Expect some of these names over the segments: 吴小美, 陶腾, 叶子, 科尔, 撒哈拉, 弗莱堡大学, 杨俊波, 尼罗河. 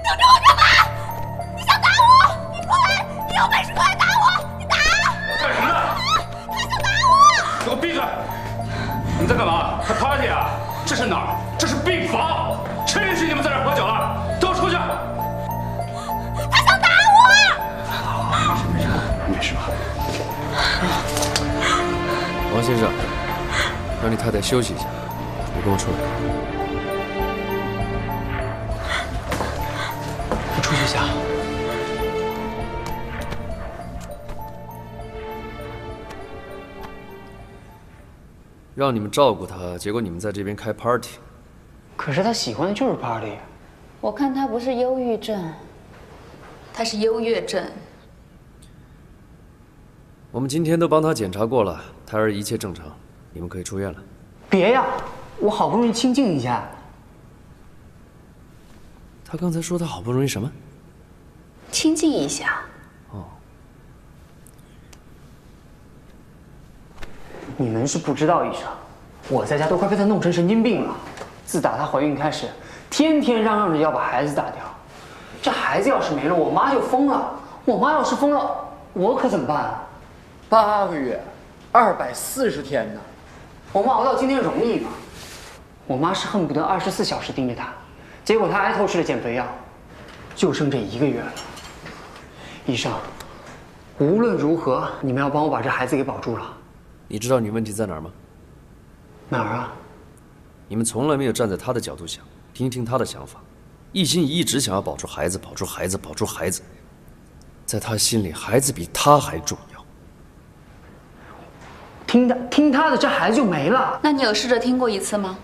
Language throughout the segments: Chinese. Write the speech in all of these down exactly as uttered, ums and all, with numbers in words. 等着我干嘛？你想打我？你过来！你有本事过来打我！你打！干什么呢？他想打我！给我闭嘴！你在干嘛？开 party 啊？这是哪儿？这是病房！谁允许你们在这儿喝酒了？都出去！他想打我！没事没事，没事吧？王先生，让你太太休息一下，你跟我出来。 出去一下。让你们照顾他，结果你们在这边开 party。可是他喜欢的就是 party。我看他不是忧郁症，他是优越症。我们今天都帮他检查过了，胎儿一切正常，你们可以出院了。别呀，我好不容易清静一下。 他刚才说他好不容易什么？清静一下。哦，你们是不知道医生，我在家都快被他弄成神经病了。自打她怀孕开始，天天嚷嚷着要把孩子打掉。这孩子要是没了，我妈就疯了。我妈要是疯了，我可怎么办啊？八个月，二百四十天呢。我们熬到今天容易吗？我妈是恨不得二十四小时盯着她。 结果他挨偷吃了减肥药，就剩这一个月了。医生，无论如何，你们要帮我把这孩子给保住了。你知道你问题在哪儿吗？哪儿啊？你们从来没有站在他的角度想，听听他的想法，一心一意只想要保住孩子，保住孩子，保住孩子。在他心里，孩子比他还重要。听他听他的，这孩子就没了。那你有试着听过一次吗？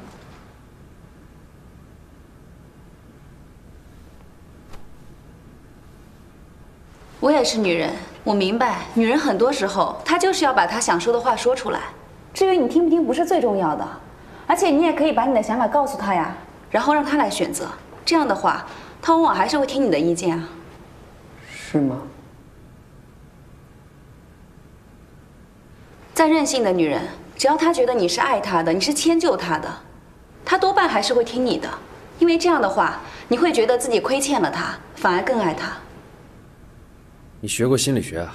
我也是女人，我明白，女人很多时候她就是要把她想说的话说出来。至于你听不听，不是最重要的，而且你也可以把你的想法告诉她呀，然后让她来选择。这样的话，她往往还是会听你的意见啊。是吗？再任性的女人，只要她觉得你是爱她的，你是迁就她的，她多半还是会听你的，因为这样的话，你会觉得自己亏欠了她，反而更爱她。 你学过心理学啊？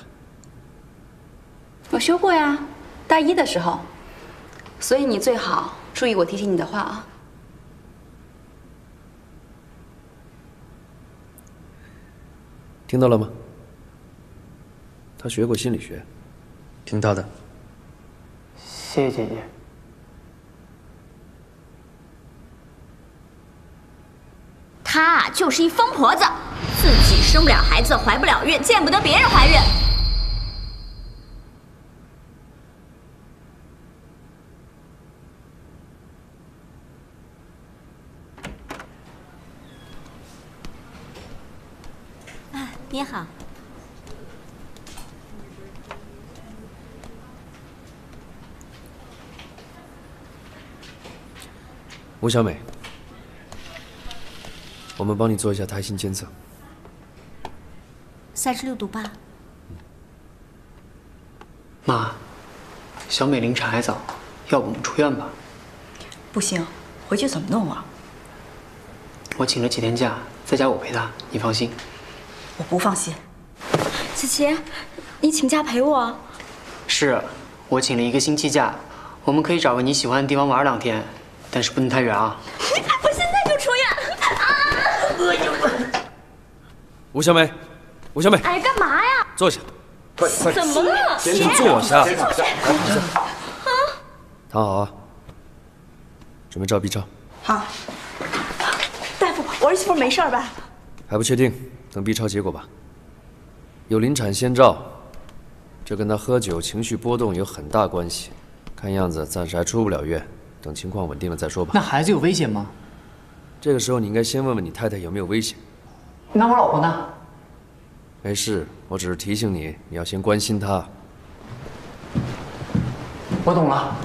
我修过呀，大一的时候。所以你最好注意我提醒你的话啊。听到了吗？他学过心理学，听他的。谢谢姐姐。她就是一疯婆子。 自己生不了孩子，怀不了孕，见不得别人怀孕。啊，你好。吴小美，我们帮你做一下胎心监测。 三十六度八。妈，小美凌晨还早，要不我们出院吧？不行，回去怎么弄啊？我请了几天假，在家我陪她，你放心。我不放心。姐姐，你请假陪我？是，我请了一个星期假，我们可以找个你喜欢的地方玩两天，但是不能太远啊。我现在就出院啊！哎呦，吴小美。 吴小美，哎，干嘛呀？坐下，快快，怎么了？你坐下，坐下，啊！躺好啊，准备照 B 超。好，大夫，我儿媳妇没事吧？还不确定，等 B 超结果吧。有临产先兆，这跟她喝酒、情绪波动有很大关系。看样子暂时还出不了院，等情况稳定了再说吧。那孩子有危险吗？这个时候你应该先问问你太太有没有危险。那我老婆呢？ 没事，我只是提醒你，你要先关心他。我懂了。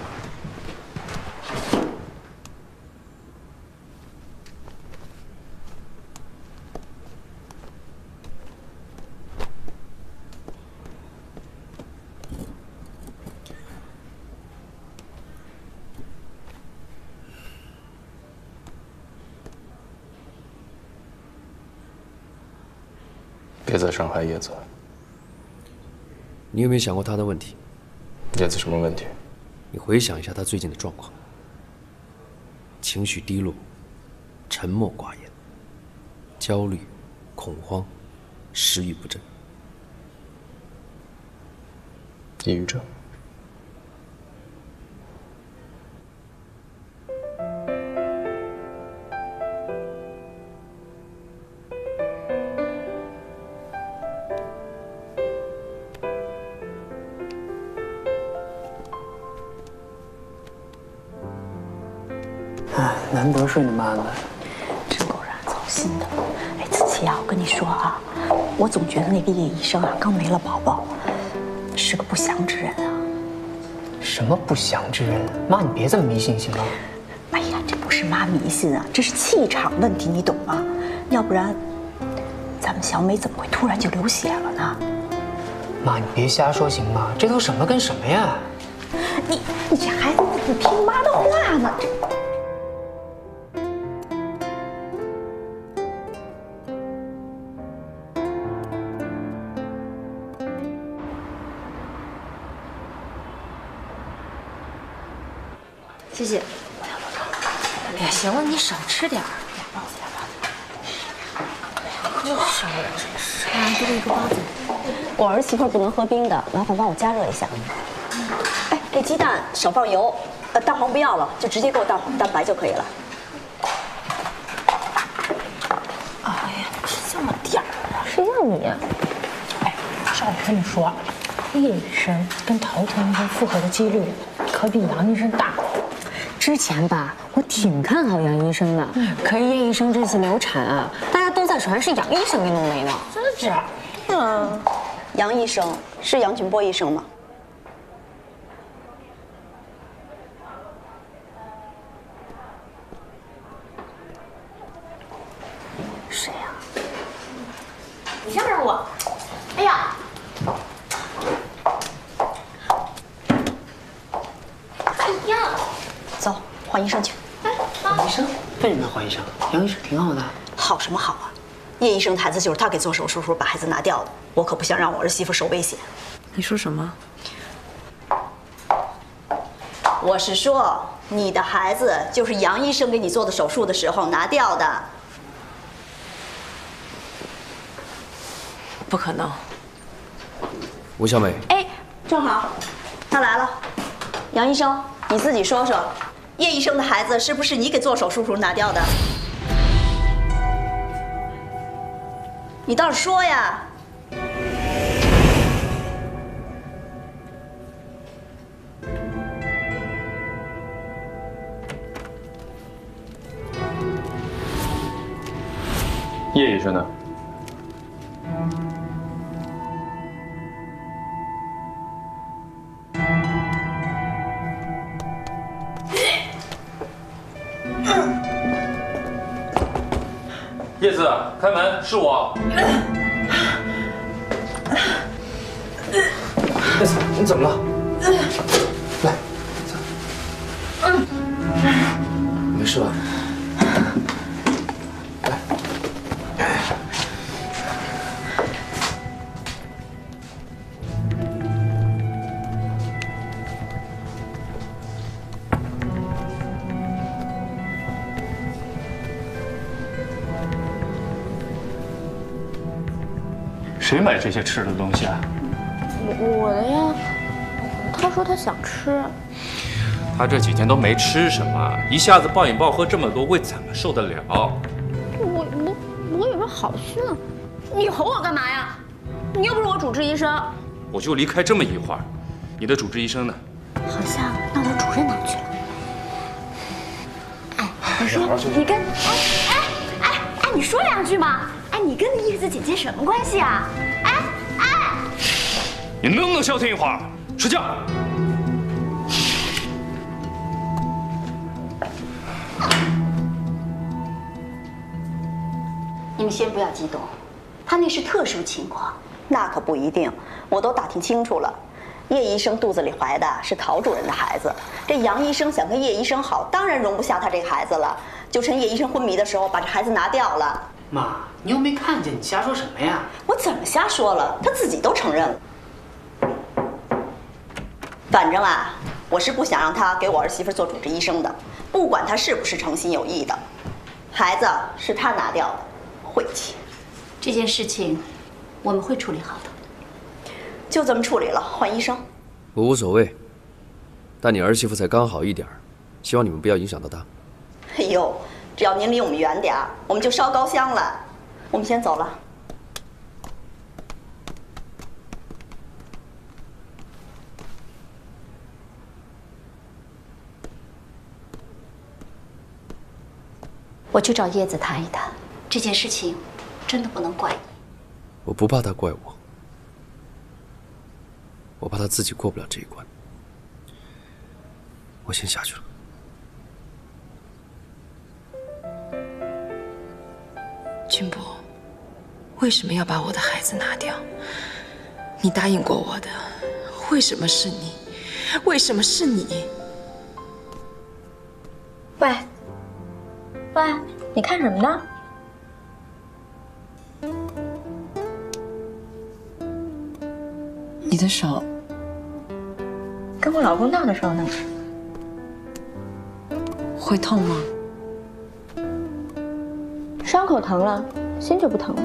别再伤害叶子。你有没有想过他的问题？叶子什么问题？你回想一下他最近的状况，情绪低落，沉默寡言，焦虑、恐慌，食欲不振，抑郁症。 难得睡你妈的，真够让人操心的。哎，子琪啊，我跟你说啊，我总觉得那个叶医生啊，刚没了宝宝，是个不祥之人啊。什么不祥之人？妈，你别这么迷信行吗？哎呀，这不是妈迷信啊，这是气场问题，你懂吗？要不然，咱们小美怎么会突然就流血了呢？妈，你别瞎说行吗？这都什么跟什么呀？你你这孩子，你听妈的话呢？这。 谢谢。哎呀，行了，你少吃点儿。包子，包子。又少了，真是。啊，多一个包子。我儿媳妇不能喝冰的，麻烦帮我加热一下。哎，这鸡蛋少放油，呃，蛋黄不要了，就直接给我蛋黄蛋白就可以了。哎呀，吃这么点儿啊？谁让你呀？哎，上午跟你说，叶医生跟陶腾医生复合的几率可比杨医生大。 之前吧，我挺看好杨医生的，可是叶医生这次流产啊，大家都在传是杨医生给弄没的，真是。嗯，杨医生是杨群波医生吗？谁呀？你让让我！哎呀！ 换医生去，哎，换医生？为什么要换医生？杨医生挺好的。好什么好啊？叶医生的孩子就是他给做手术时候把孩子拿掉的，我可不想让我儿媳妇受危险。你说什么？我是说，你的孩子就是杨医生给你做的手术的时候拿掉的。不可能。吴小美，哎，正好，他来了。杨医生，你自己说说。 叶医生的孩子是不是你给做手术时候拿掉的？你倒是说呀！叶医生呢？ 叶子，开门，是我。叶子，你怎么了？来，走。没事吧？来。谁买这些吃的东西啊？我的呀，他说他想吃。他这几天都没吃什么，一下子暴饮暴喝这么多，胃怎么受得了？我我我有点好心啊！你吼我干嘛呀？你又不是我主治医生。我就离开这么一会儿，你的主治医生呢？好像闹到主任那去了。哎，我说你跟哎哎哎哎，你说两句嘛。 哎，你跟叶子姐姐什么关系啊？哎哎，你能不能消停一会儿？睡觉。你们先不要激动，他那是特殊情况，那可不一定。我都打听清楚了，叶医生肚子里怀的是陶主任的孩子，这杨医生想跟叶医生好，当然容不下他这个孩子了，就趁叶医生昏迷的时候把这孩子拿掉了。妈，你又没看见，你瞎说什么呀？我怎么瞎说了？他自己都承认了。反正啊，我是不想让他给我儿媳妇做主治医生的，不管他是不是诚心有意的，孩子是他拿掉的，晦气。这件事情我们会处理好的，就这么处理了，换医生。我无所谓，但你儿媳妇才刚好一点，希望你们不要影响到她。哎呦。 只要您离我们远点儿，我们就烧高香了。我们先走了。我去找叶子谈一谈这件事情，真的不能怪你。我不怕他怪我，我怕他自己过不了这一关。我先下去了。 君博，为什么要把我的孩子拿掉？你答应过我的，为什么是你？为什么是你？喂，喂，你看什么呢？你的手，跟我老公闹的时候呢？会痛吗？ 伤口疼了，心就不疼了。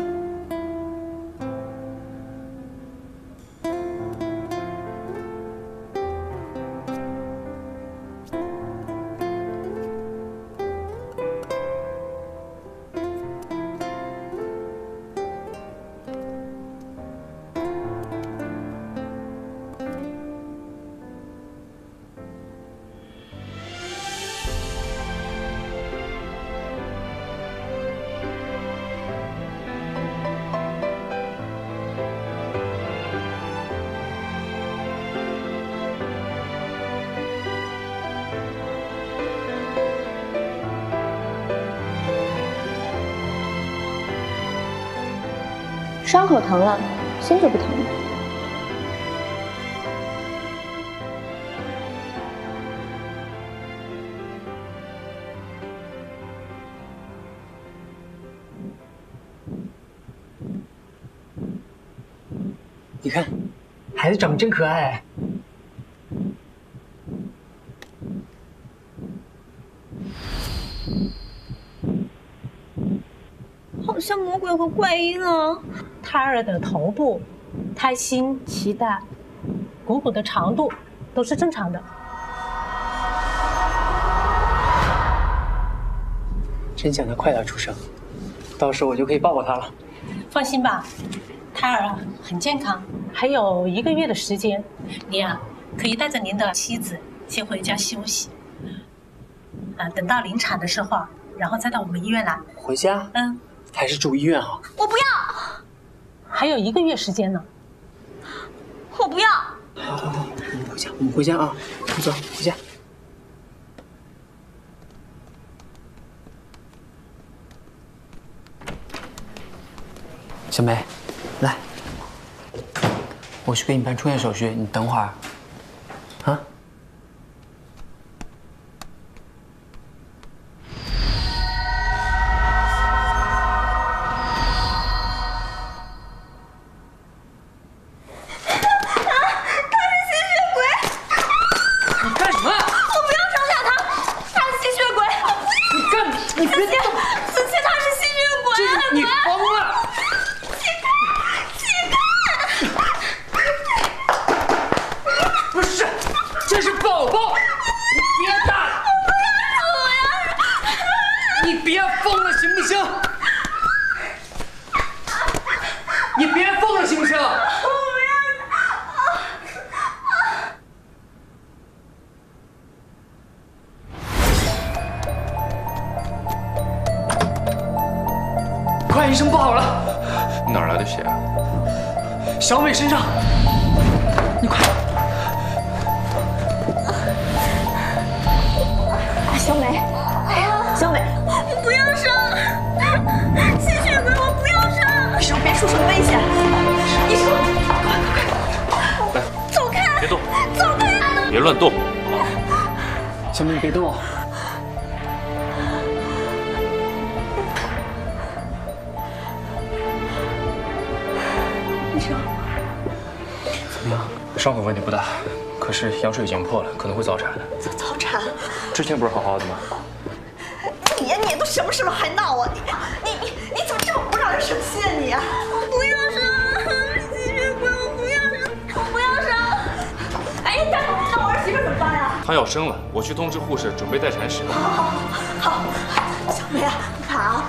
伤口疼了，心就不疼了。你看，孩子长得真可爱。好像魔鬼和怪婴啊！ 胎儿的头部、胎心、脐带、股骨的长度都是正常的。真想他快点出生，到时候我就可以抱抱他了。放心吧，胎儿啊很健康，还有一个月的时间，您啊可以带着您的妻子先回家休息。啊，等到临产的时候，然后再到我们医院来。回家？嗯，还是住医院好。我不要。 还有一个月时间呢，我不要。好，好，好，我们回家，我们回家啊，你走，回家。小梅，来，我去给你办出院手续，你等会儿，啊。伤口问题不大，可是羊水已经破了，可能会早产。早早产？之前不是好好的吗？你呀，你都什么时候还闹啊？你你你你怎么这么不让人生气啊你啊！我不要生，金学贵，我不要生，我不要生。哎，大夫，那我儿媳妇怎么办呀？她要生了，我去通知护士准备待产室。好，好，好，小梅啊，你看啊。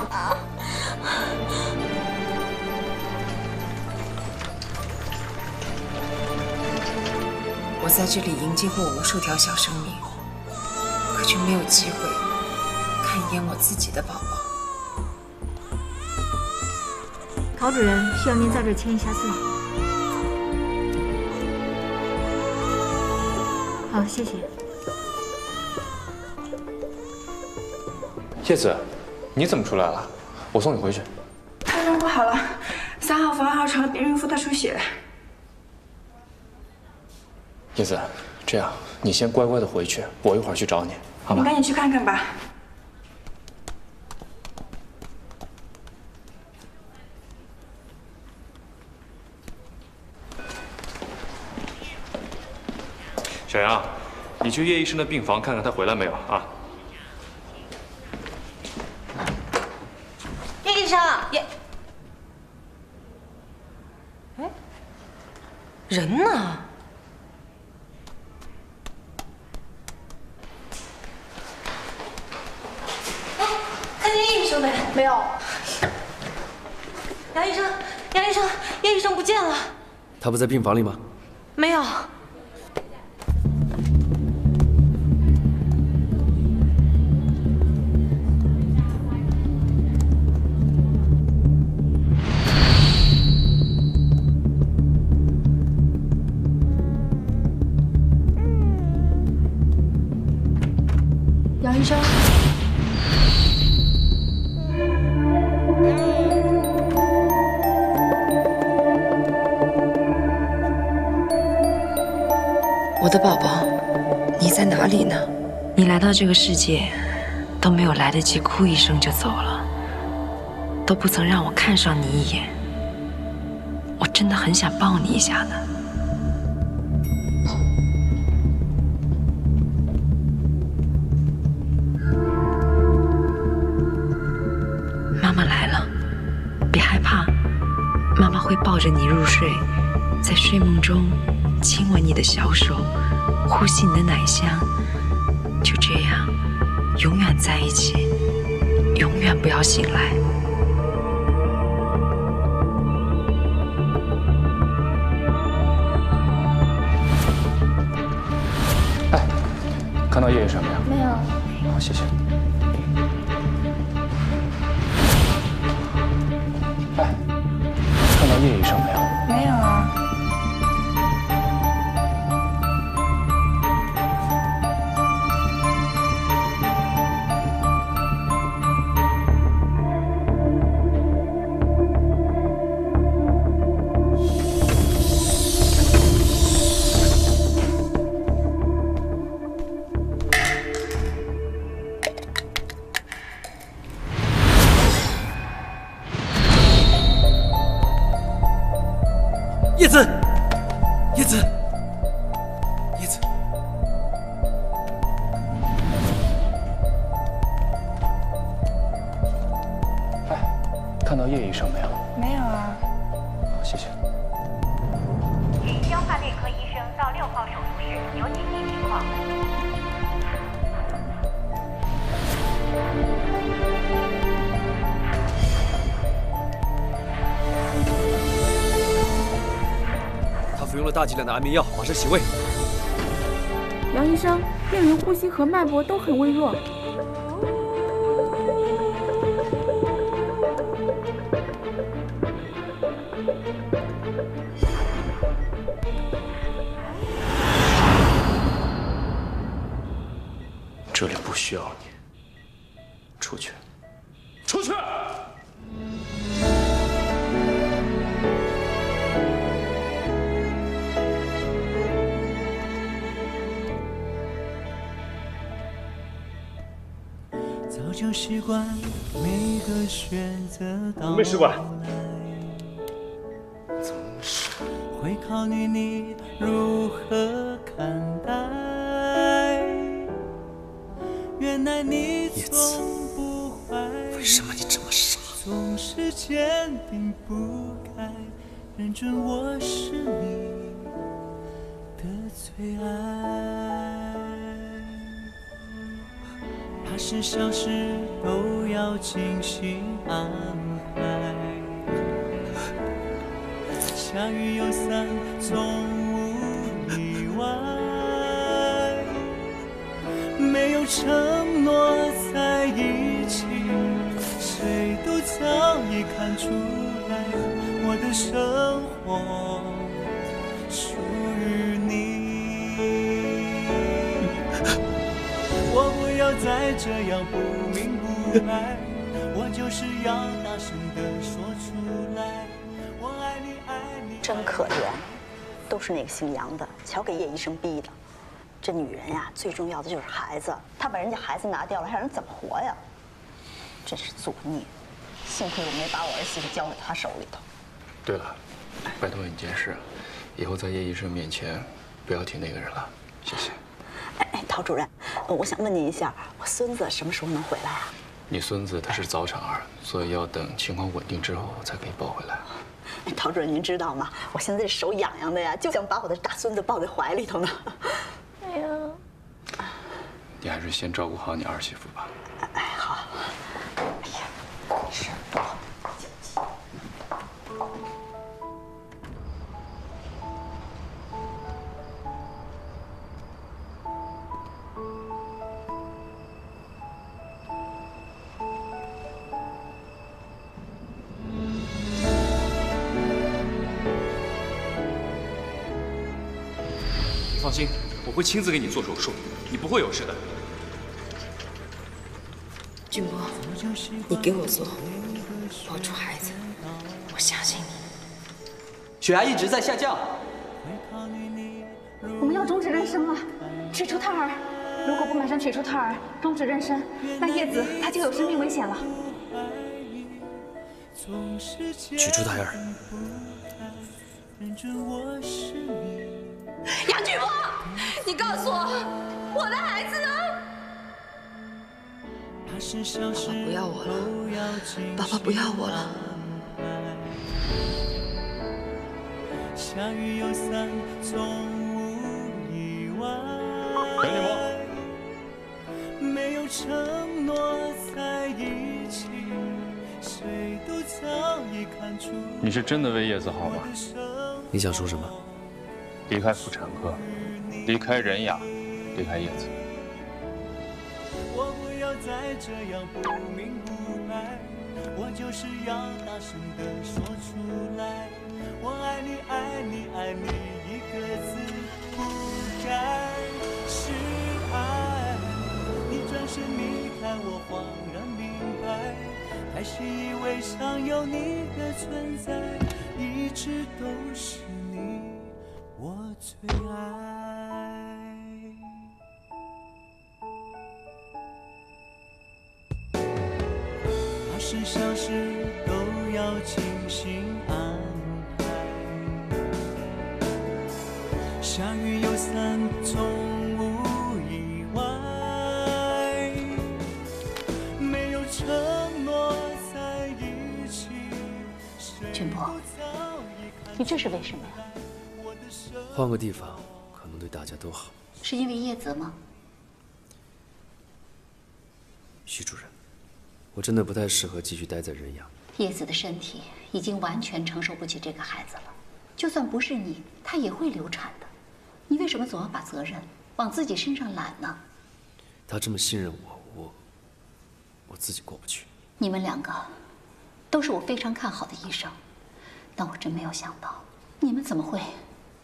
我在这里迎接过无数条小生命，可却没有机会看一眼我自己的宝宝。陶主任，需要您在这签一下字。好，谢谢。叶子，你怎么出来了？我送你回去。胎动不好了，三号、房号成了别人孕妇大出血。 叶子，这样你先乖乖的回去，我一会儿去找你，好吧？你赶紧去看看吧。小杨，你去叶医生的病房看看他回来没有啊？叶医生，叶，哎，人呢？ 没有，杨医生，杨医生，叶医生不见了。他不在病房里吗？没有。杨医生。 我的宝宝，你在哪里呢？你来到这个世界，都没有来得及哭一声就走了，都不曾让我看上你一眼。我真的很想抱你一下呢。妈妈来了，别害怕，妈妈会抱着你入睡，在睡梦中。 亲吻你的小手，呼吸你的奶香，就这样，永远在一起，永远不要醒来。哎，看到叶医生没有？没有。好，谢谢。哎，看到叶医生没有？没有啊。 叶子，叶子，叶子，哎，看到叶医生没有？没有啊。好，谢谢。请消化内科医生到六号手术室，有紧急情况。服用了大剂量的安眠药，马上洗胃。杨医生，病人呼吸和脉搏都很微弱。这里不需要你，出去，出去！ 习惯每个选择。没事吧？怎么回事？会考虑你如何看待。原来你从不怀疑，为什么你这么傻？总是坚定不改，认准我是你的最爱。大事小事都要精心安排。 下雨有伞，从无意外。没有承诺在一起，谁都早已看出来，我的生活属于你。我不要再这样不明不白，我就是要大声地说出来。 真可怜，都是那个姓杨的，瞧给叶医生逼的。这女人呀，最重要的就是孩子，她把人家孩子拿掉了，还让人怎么活呀？真是作孽！幸亏我没把我儿媳妇交给她手里头。对了，拜托你件事，以后在叶医生面前不要提那个人了，谢谢。哎哎，陶主任，我想问您一下，我孙子什么时候能回来啊？你孙子他是早产儿，所以要等情况稳定之后才可以抱回来。 陶主任，您知道吗？我现在手痒痒的呀，就想把我的大孙子抱在怀里头呢。哎呀，你还是先照顾好你儿媳妇吧。哎，好。哎呀，没事。放心，我会亲自给你做手术，你不会有事的。俊波，你给我做，保住孩子，我相信你。血压一直在下降，我们要终止妊娠了，取出胎儿。如果不马上取出胎儿，终止妊娠，那叶子她就有生命危险了。取出胎儿。 杨俊波，你告诉我，我的孩子呢？爸爸不要我了，爸爸不要我了。杨俊波，没有承诺在一起，谁都早已看出。你是真的为叶子好吗？你想说什么？ 离开妇产科，离开人雅，离开叶子。我不要再这样不明不白，我就是要大声地说出来，我爱你，爱你，爱你，一个字不改是爱。你转身离开我，恍然明白，还是以为尚有你的存在，一直都是你。 我最爱。大事小事都要精心安排。下雨有伞，从无意外。没有承诺在一起。俊博，你这是为什么呀？ 换个地方，可能对大家都好。是因为叶子吗？徐主任，我真的不太适合继续待在人养。叶子的身体已经完全承受不起这个孩子了，就算不是你，她也会流产的。你为什么总要把责任往自己身上揽呢？她这么信任我，我我自己过不去。你们两个都是我非常看好的医生，但我真没有想到，你们怎么会？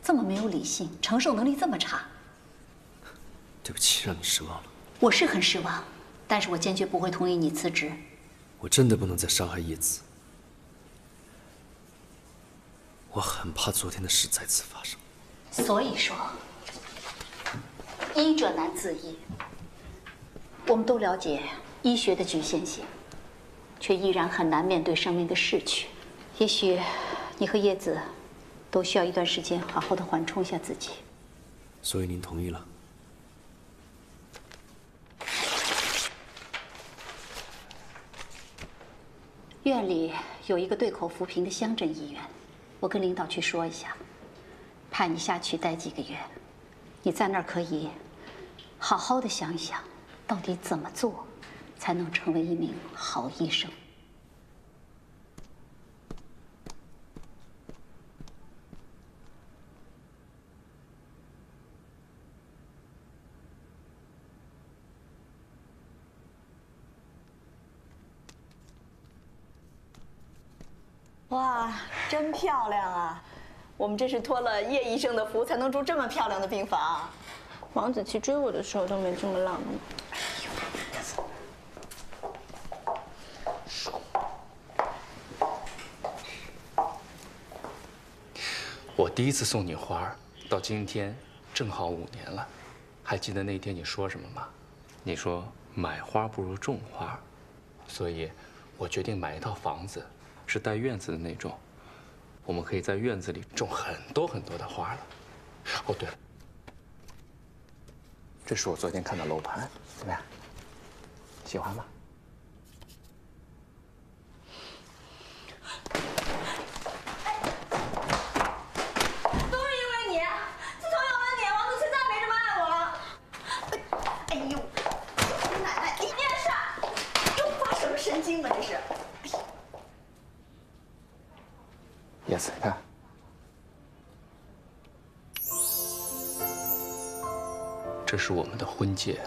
这么没有理性，承受能力这么差。对不起，让你失望了。我是很失望，但是我坚决不会同意你辞职。我真的不能再伤害叶子。我很怕昨天的事再次发生。所以说，医者难自医。我们都了解医学的局限性，却依然很难面对生命的逝去。也许你和叶子。都需要一段时间好好的缓冲一下自己。所以您同意了？院里有一个对口扶贫的乡镇医院，我跟领导去说一下，派你下去待几个月，你在那儿可以好好的想一想，到底怎么做才能成为一名好医生。 哇，真漂亮啊！我们真是托了叶医生的福，才能住这么漂亮的病房。王子奇追我的时候都没这么浪漫。我第一次送你花，到今天正好五年了。还记得那天你说什么吗？你说买花不如种花，所以我决定买一套房子。 是带院子的那种，我们可以在院子里种很多很多的花了。哦，对了，这是我昨天看的楼盘，怎么样？喜欢吗？都是因为你，自从有了你，王子现在没这么爱我了。哎呦，你奶奶，你念啥？又发什么神经啊？这是。 叶子，你看，这是我们的婚戒，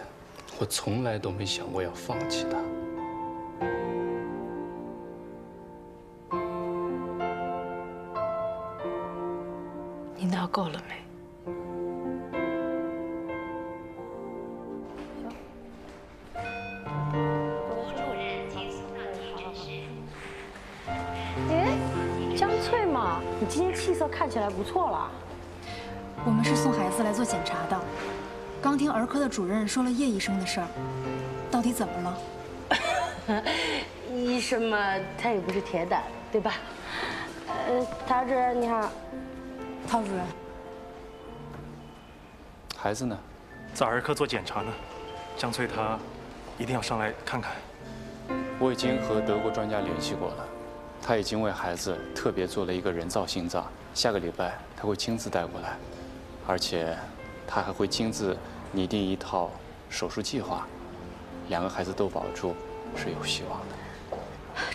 我从来都没想过要放弃它。你闹够了没？吴主任，请送到您指示。哎。 江翠嘛，你今天气色看起来不错了。我们是送孩子来做检查的，刚听儿科的主任说了叶医生的事儿，到底怎么了？医生嘛，他也不是铁打，对吧？呃，陶主任你好，陶主任。孩子呢？在儿科做检查呢，江翠她一定要上来看看。我已经和德国专家联系过了。 他已经为孩子特别做了一个人造心脏，下个礼拜他会亲自带过来，而且他还会亲自拟定一套手术计划。两个孩子都保住是有希望的。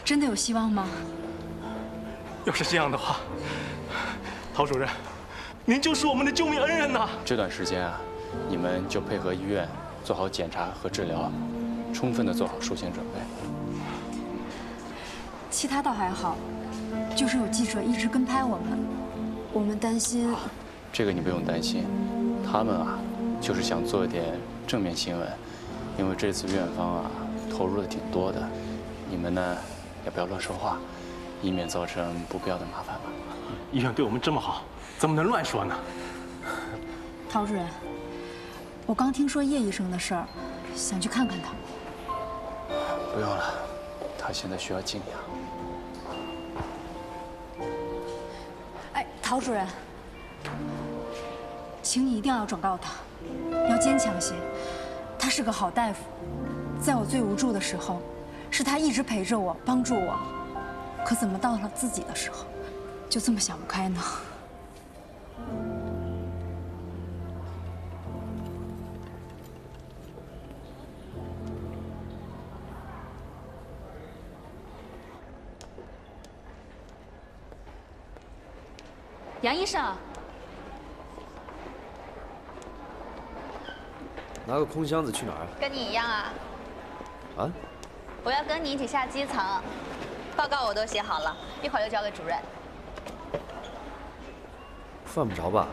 真的有希望吗？要是这样的话，陶主任，您就是我们的救命恩人呐！这段时间啊，你们就配合医院做好检查和治疗，充分的做好术前准备。 其他倒还好，就是有记者一直跟拍我们，我们担心。啊、这个你不用担心，他们啊，就是想做一点正面新闻，因为这次院方啊投入的挺多的，你们呢也不要乱说话，以免造成不必要的麻烦吧。医院对我们这么好，怎么能乱说呢？陶主任，我刚听说叶医生的事儿，想去看看他。不用了，他现在需要静养。 陶主任，请你一定要转告他，要坚强些。他是个好大夫，在我最无助的时候，是他一直陪着我，帮助我。可怎么到了自己的时候，就这么想不开呢？杨医生，拿个空箱子去哪儿？跟你一样啊。啊？我要跟你一起下基层，报告我都写好了，一会儿就交给主任。犯不着吧？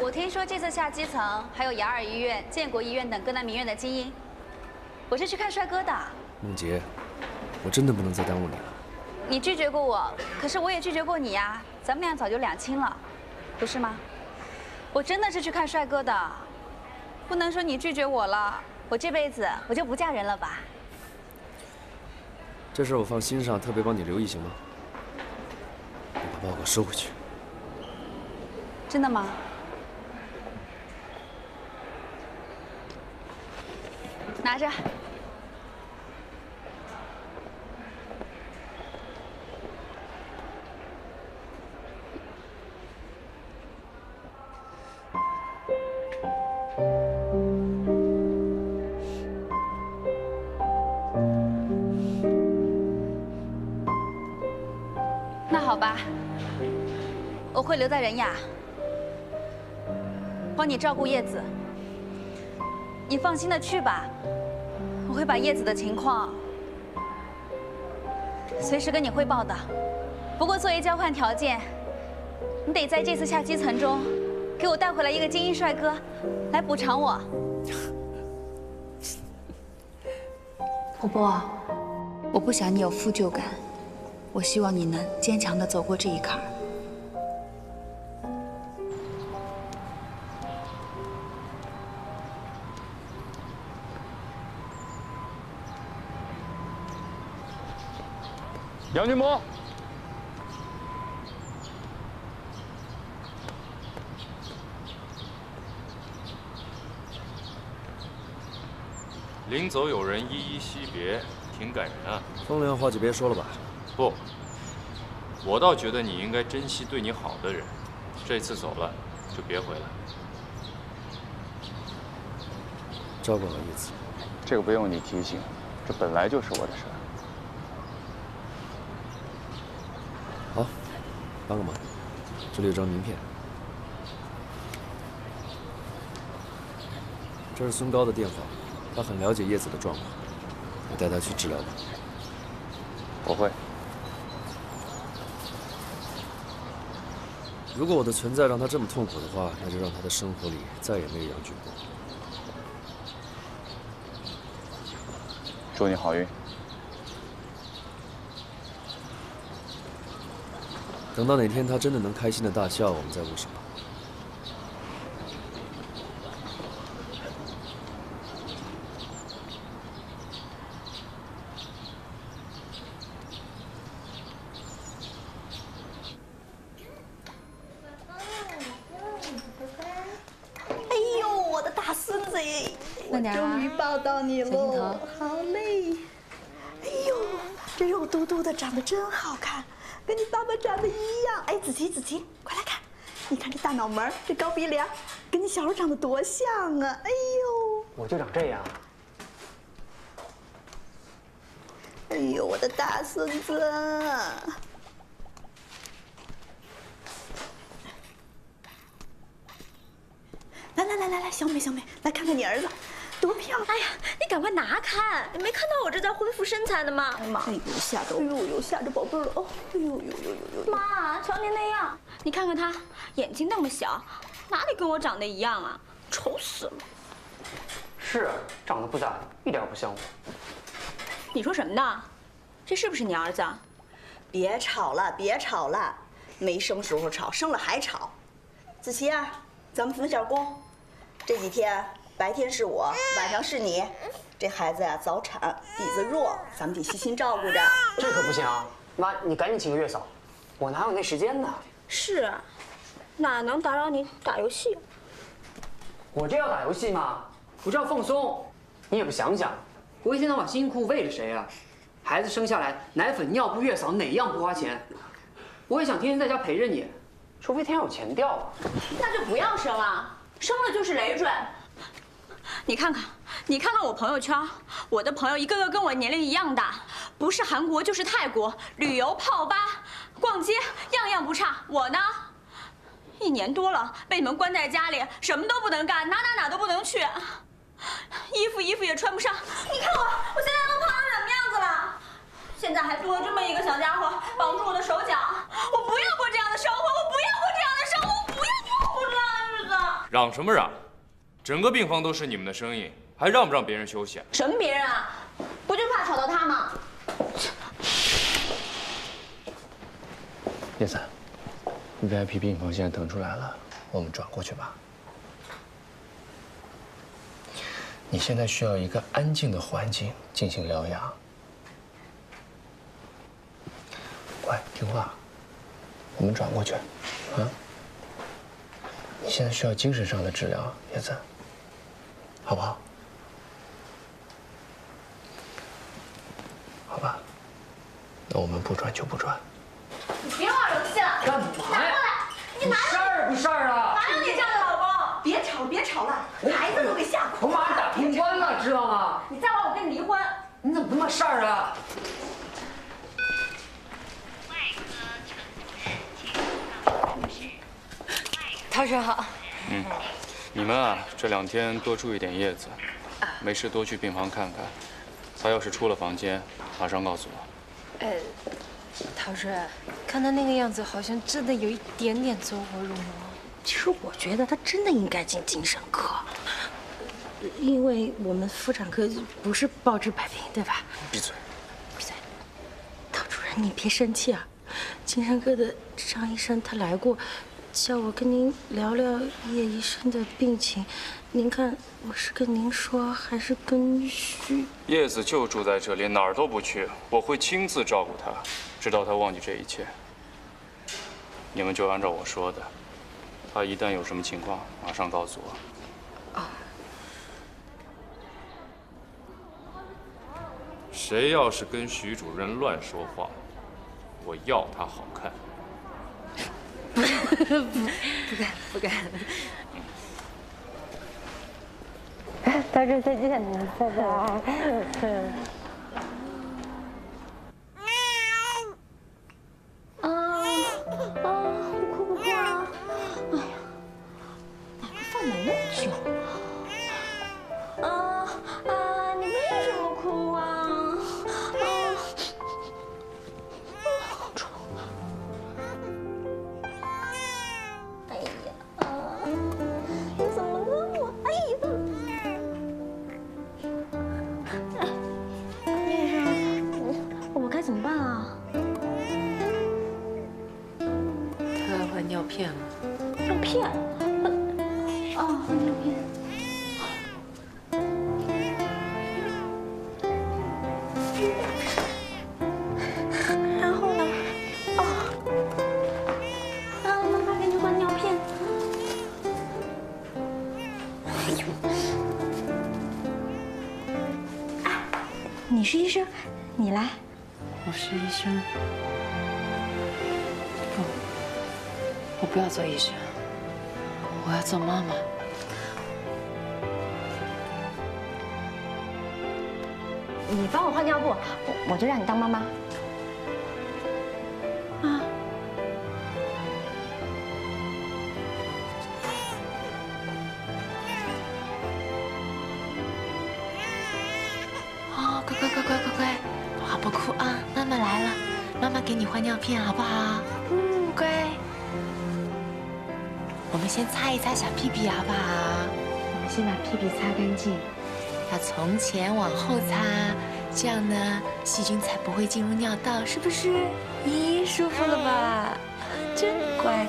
我听说这次下基层还有雅尔医院、建国医院等各大名院的精英，我是去看帅哥的。梦洁，我真的不能再耽误你了。你拒绝过我，可是我也拒绝过你呀。 咱们俩早就两清了，不是吗？我真的是去看帅哥的，不能说你拒绝我了。我这辈子我就不嫁人了吧？这事我放心上，特别帮你留意，行吗？你把包给我收回去。真的吗？拿着。 好吧，我会留在仁雅，帮你照顾叶子。你放心的去吧，我会把叶子的情况随时跟你汇报的。不过作为交换条件，你得在这次下基层中给我带回来一个精英帅哥，来补偿我。婆婆，我不想你有负疚感。 我希望你能坚强地走过这一坎儿。杨君波，临走有人依依惜别，挺感人啊。风凉话就别说了吧。 不，我倒觉得你应该珍惜对你好的人。这次走了，就别回来。照顾好叶子，这个不用你提醒，这本来就是我的事儿。好，帮个忙，这里有张名片。这是孙高的电话，他很了解叶子的状况，我带他去治疗吧。我会。 如果我的存在让他这么痛苦的话，那就让他的生活里再也没有杨俊波。祝你好运。等到哪天他真的能开心的大笑，我们再握手。长得真好看，跟你爸爸长得一样。哎，子琪，子琪，快来看，你看这大脑门，这高鼻梁，跟你小时候长得多像啊！哎呦，我就长这样。哎呦，我的大孙子！来来来来来，小美，小美，来看看你儿子。 多漂亮！哎呀，你赶快拿看，你没看到我这在恢复身材呢吗？哎妈！哎呦，吓着！哎呦呦，吓着宝贝了哦！哎呦呦呦呦！妈，瞧您那样，你看看他眼睛那么小，哪里跟我长得一样啊？丑死了！是，长得不咋，一点不像我。你说什么呢？这是不是你儿子？别吵了，别吵了，没生时候吵，生了还吵。子琪啊，咱们分下工，这几天。 白天是我，晚上是你。这孩子呀、啊，早产，底子弱，咱们得细心照顾着。这可不行啊！妈，你赶紧请个月嫂，我哪有那时间呢？是啊，哪能打扰你打游戏？我这要打游戏吗？我这要放松。你也不想想，我一天到晚辛辛苦苦为了谁啊？孩子生下来，奶粉、尿布、月嫂哪样不花钱？我也想天天在家陪着你，除非天上有钱掉了。那就不要生了，生了就是累赘。 你看看，你看看我朋友圈，我的朋友一个个跟我年龄一样大，不是韩国就是泰国，旅游、泡吧、逛街，样样不差。我呢，一年多了被你们关在家里，什么都不能干，哪哪哪都不能去，衣服衣服也穿不上。你看我，我现在都胖成什么样子了？现在还多这么一个小家伙绑住我的手脚，我不要过这样的生活，我不要过这样的生活，我不要过这样的日子。嚷什么嚷？ 整个病房都是你们的声音，还让不让别人休息啊？什么别人啊？不就怕吵到他吗？叶三， V I P 病房现在腾出来了，我们转过去吧。你现在需要一个安静的环境进行疗养。乖，听话，我们转过去，啊。你现在需要精神上的治疗，叶子，好不好？好吧，那我们不转就不转。你别玩游戏了，干嘛呀？你拿过来，你拿事儿不事儿啊？拿着你这样的老公，别吵别吵了，孩子都给吓哭了。我马上打通关了，知道吗？你再玩，我跟你离婚。你怎么那么事儿啊？ 老师好，嗯，你们啊，这两天多注意点叶子，没事多去病房看看。他要是出了房间，马上告诉我。哎，陶顺，看他那个样子，好像真的有一点点走火入魔。其实我觉得他真的应该进精神科，因为我们妇产科不是包治百病，对吧？闭嘴，闭嘴！陶主任，你别生气啊，精神科的张医生他来过。 叫我跟您聊聊叶医生的病情，您看我是跟您说还是跟徐？叶子就住在这里，哪儿都不去，我会亲自照顾她，直到她忘记这一切。你们就按照我说的，她一旦有什么情况，马上告诉我。啊！谁要是跟徐主任乱说话，我要他好看。 不不敢不敢。到这再见，拜拜。啊啊！好哭不哭啊？哎呀，哪个饭买那么久啊？啊啊！你为什么哭啊？啊！好臭啊！ 怎么办啊？他要换尿片了。尿片？哦，换尿片。然后呢？哦，啊，妈妈给你换尿片。哎呦！啊，你是医生，你来。 我是医生，不，我不要做医生，我要做妈妈。你帮我换尿布，我我就让你当妈妈。啊！啊，乖乖乖乖乖乖！ 好，不哭啊！妈妈来了，妈妈给你换尿片，好不好？嗯，乖。我们先擦一擦小屁屁，好不好？我们先把屁屁擦干净，要从前往后擦，这样呢，细菌才不会进入尿道，是不是？咦，舒服了吧？真乖，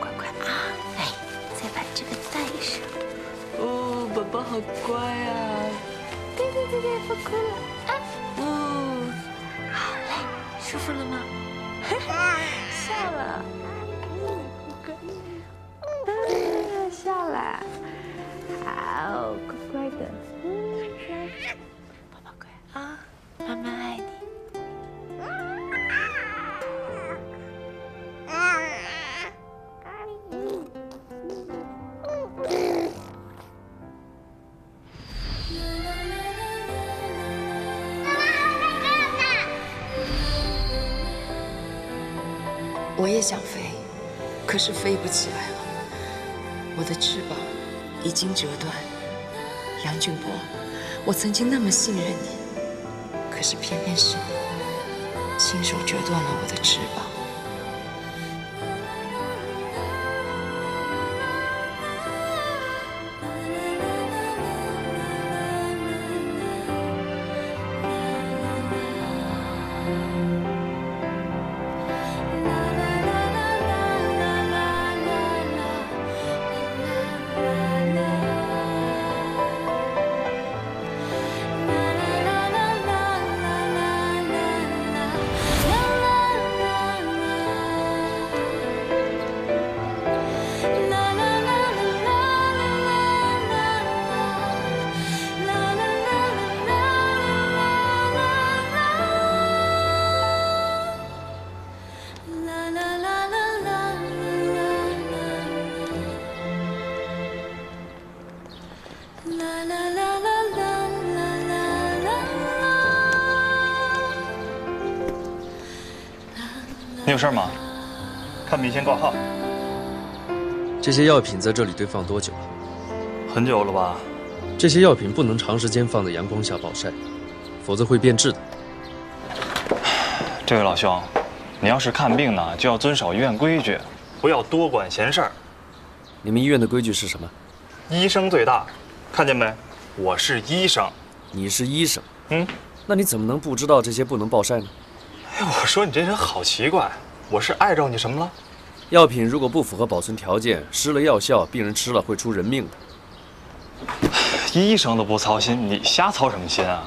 乖乖啊！哎，再把这个戴上。哦，宝宝好乖啊！对对对对，不哭了。 舒服了吗？笑了，笑了，好，乖乖的，宝宝乖啊，妈妈爱你。我也想飞，可是飞不起来了。我的翅膀已经折断。杨俊博，我曾经那么信任你，可是偏偏是你亲手折断了我的翅膀。La la. 你有事吗？看病先挂号。这些药品在这里堆放多久了？很久了吧。这些药品不能长时间放在阳光下暴晒，否则会变质的。这位老兄，你要是看病呢，就要遵守医院规矩，不要多管闲事儿。你们医院的规矩是什么？医生最大，看见没？我是医生。 你是医生，嗯，那你怎么能不知道这些不能暴晒呢？哎，我说你这人好奇怪，我是碍着你什么了？药品如果不符合保存条件，失了药效，病人吃了会出人命的。医生都不操心，你瞎操什么心啊？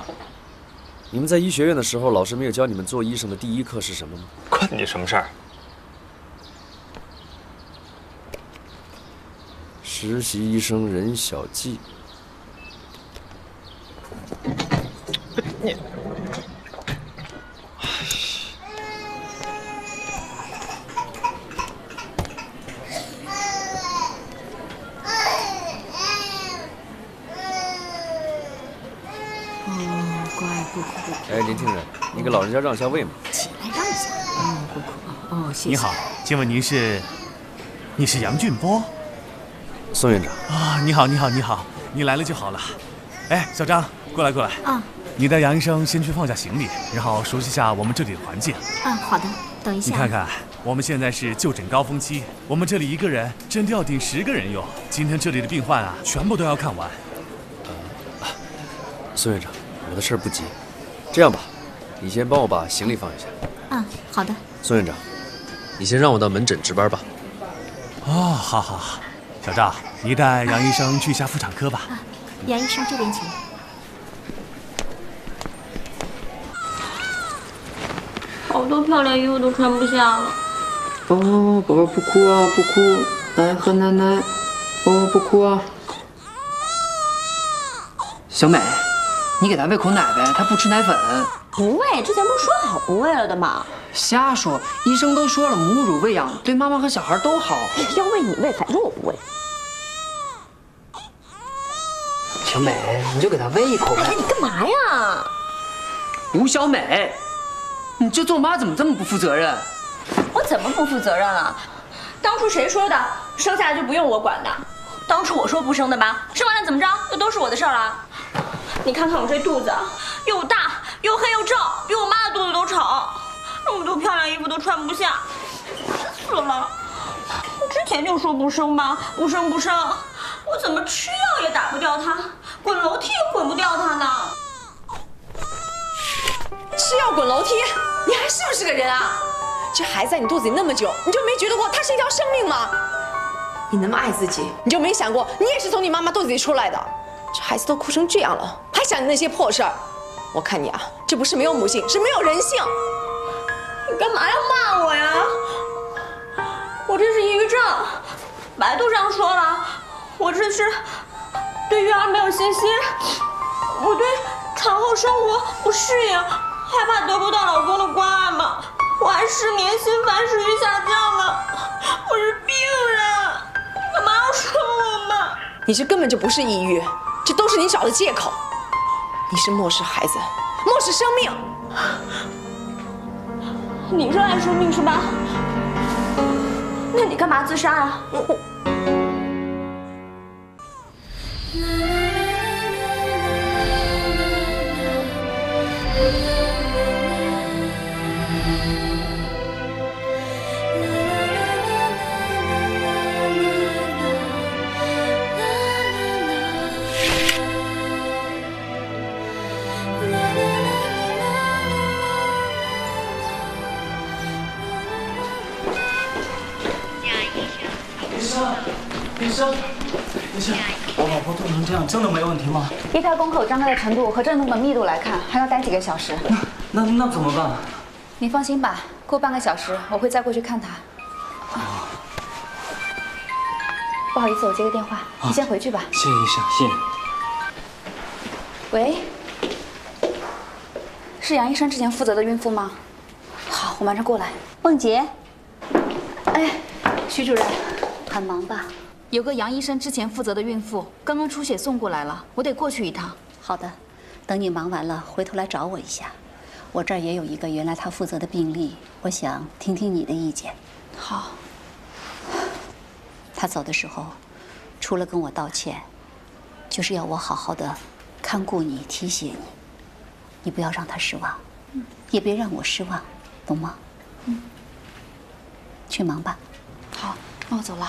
你们在医学院的时候，老师没有教你们做医生的第一课是什么吗？关你什么事儿？实习医生任小季。 你，哦，乖，不哭不哭。哎，年轻人，你给老人家让一下位嘛。起来让一下。哦，不哭啊。哦，谢谢。你好，请问您是？你是杨俊波？宋院长。啊，你好，你好，你好，你来了就好了。哎，小张，过来，过来。啊。 你带杨医生先去放下行李，然后熟悉下我们这里的环境。嗯，好的，等一下。你看看，我们现在是就诊高峰期，我们这里一个人真的要顶十个人用。今天这里的病患啊，全部都要看完。呃、啊，孙院长，我的事儿不急，这样吧，你先帮我把行李放一下。嗯，好的。孙院长，你先让我到门诊值班吧。哦，好好好。小赵，你带杨医生去一下妇产科吧。啊，杨医生这边请。 好多漂亮衣服都穿不下了。哦，宝宝不哭啊，不哭，来喝奶奶。哦，不哭啊。小美，你给她喂口奶呗，她不吃奶粉。不喂，之前不是说好不喂了的吗？瞎说，医生都说了，母乳喂养对妈妈和小孩都好。要喂你喂，反正我不喂。小美，你就给她喂一口呗。哎，你干嘛呀？吴小美。 你这做妈怎么这么不负责任？我怎么不负责任了？当初谁说的？生下来就不用我管的。当初我说不生的吧？生完了怎么着？又都是我的事儿了。你看看我这肚子，又大又黑又皱，比我妈的肚子都丑。那么多漂亮衣服都穿不下，气死了！我之前就说不生吧，不生不生。我怎么吃药也打不掉它，滚楼梯也滚不掉它呢？吃药滚楼梯？ 你还是不是个人啊？这孩子在你肚子里那么久，你就没觉得过他是一条生命吗？你那么爱自己，你就没想过你也是从你妈妈肚子里出来的？这孩子都哭成这样了，还想你那些破事儿？我看你啊，这不是没有母性，是没有人性。你干嘛要骂我呀？我这是抑郁症，百度上说了，我这是对育儿没有信心，我对产后生活不适应。 害怕得不到老公的关爱吗？我还失眠、心烦、食欲下降呢。我是病人，干嘛要说我嘛？你这根本就不是抑郁，这都是你找的借口。你是漠视孩子，漠视生命。你热爱生命是吧？那你干嘛自杀啊？我。 真的没问题吗？依它宫口张开的程度和震动的密度来看，还要待几个小时。那那那怎么办？你放心吧，过半个小时我会再过去看他。啊、不好意思，我接个电话，啊、你先回去吧。谢谢医生，谢谢。喂，是杨医生之前负责的孕妇吗？好，我马上过来。梦洁，哎，徐主任，很忙吧？ 有个杨医生之前负责的孕妇刚刚出血送过来了，我得过去一趟。好的，等你忙完了回头来找我一下，我这儿也有一个原来他负责的病例，我想听听你的意见。好。他走的时候，除了跟我道歉，就是要我好好的看顾你、提携你，你不要让他失望，嗯、也别让我失望，懂吗？嗯。去忙吧。好，那我走了。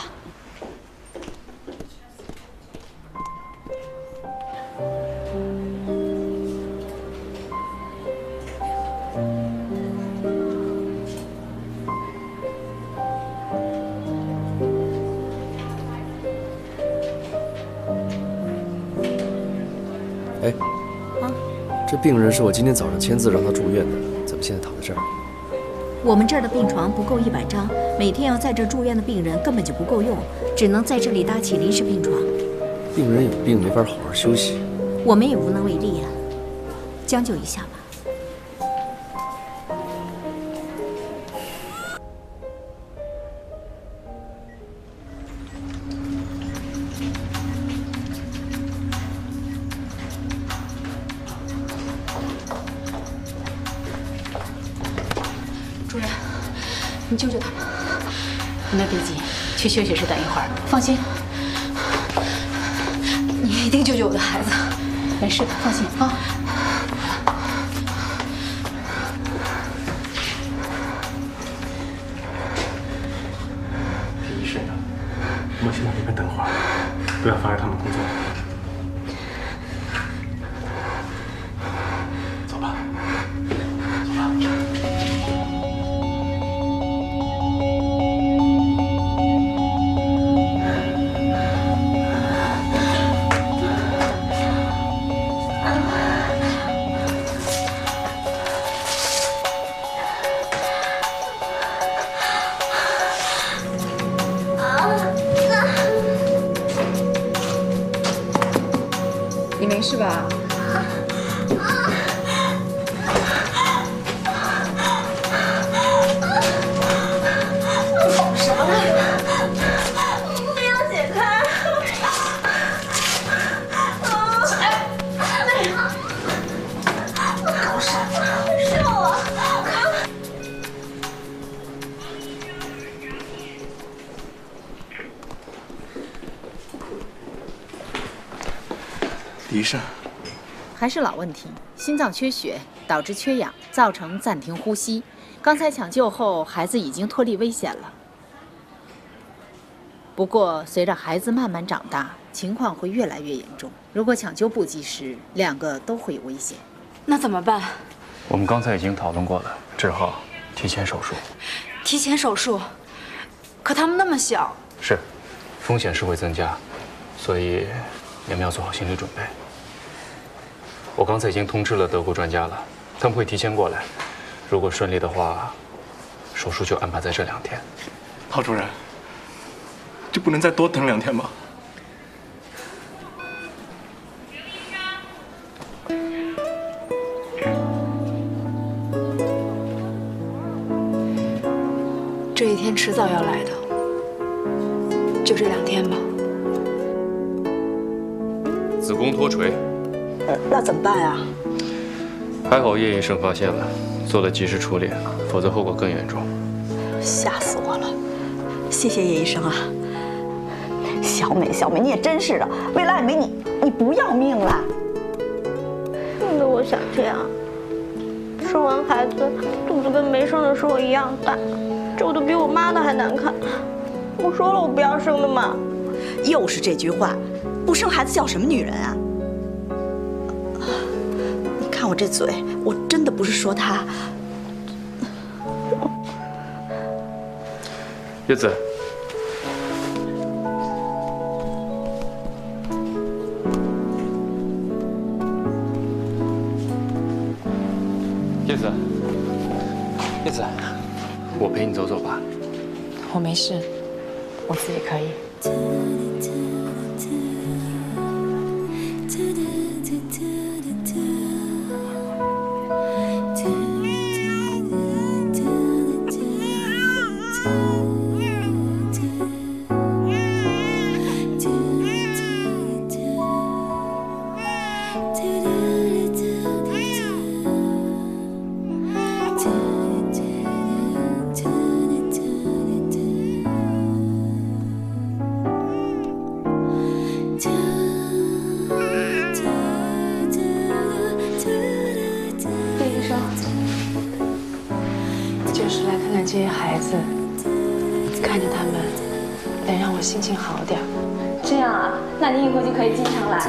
病人是我今天早上签字让他住院的，怎么现在躺在这儿？我们这儿的病床不够一百张，每天要在这住院的病人根本就不够用，只能在这里搭起临时病床。病人有病没法好好休息，我们也无能为力呀、啊，将就一下吧。你救救他们！你们别急，去休息室等一会儿。放心，你一定救救我的孩子。没事的，放心啊。这医生呢？我们去那边等会儿，不要妨碍他们工作。走吧，走吧。 是吧？什么来着？不要解开！哎，那个，搞什么？是我！李医生。 还是老问题，心脏缺血导致缺氧，造成暂停呼吸。刚才抢救后，孩子已经脱离危险了。不过，随着孩子慢慢长大，情况会越来越严重。如果抢救不及时，两个都会有危险。那怎么办？我们刚才已经讨论过了，只好提前手术。提前手术？可他们那么小。是，风险是会增加，所以你们要做好心理准备。 我刚才已经通知了德国专家了，他们会提前过来。如果顺利的话，手术就安排在这两天。郝主任，就不能再多等两天吗？这一天迟早要来的，就这两天吧。子宫脱垂。 呃，那怎么办呀？还好叶医生发现了，做了及时处理，否则后果更严重。吓死我了！谢谢叶医生啊！小美，小美，你也真是的，为了爱美，你你不要命了！弄得我想这样，生完孩子肚子跟没生的时候一样大，皱得比我妈的还难看。我说了，我不要生的嘛。又是这句话，不生孩子叫什么女人啊？ 看我这嘴，我真的不是说他。叶子，叶子，叶子，我陪你走走吧。我没事，我自己可以。就是来看看这些孩子，看着他们，能让我心情好点。这样啊，那你以后就可以经常来。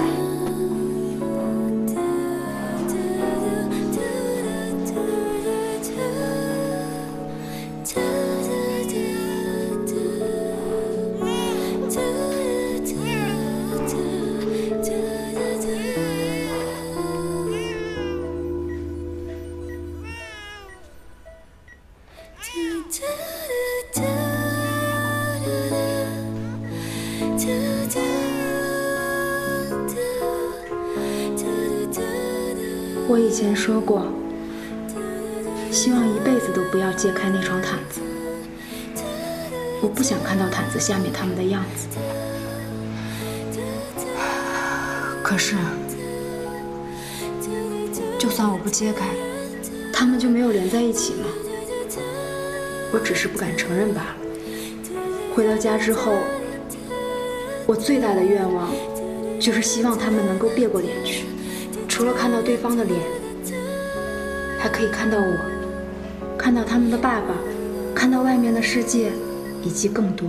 我以前说过，希望一辈子都不要揭开那床毯子。我不想看到毯子下面他们的样子。可是，就算我不揭开，他们就没有连在一起吗？我只是不敢承认罢了。回到家之后，我最大的愿望就是希望他们能够别过脸去。 除了看到对方的脸，还可以看到我，看到他们的爸爸，看到外面的世界，以及更多。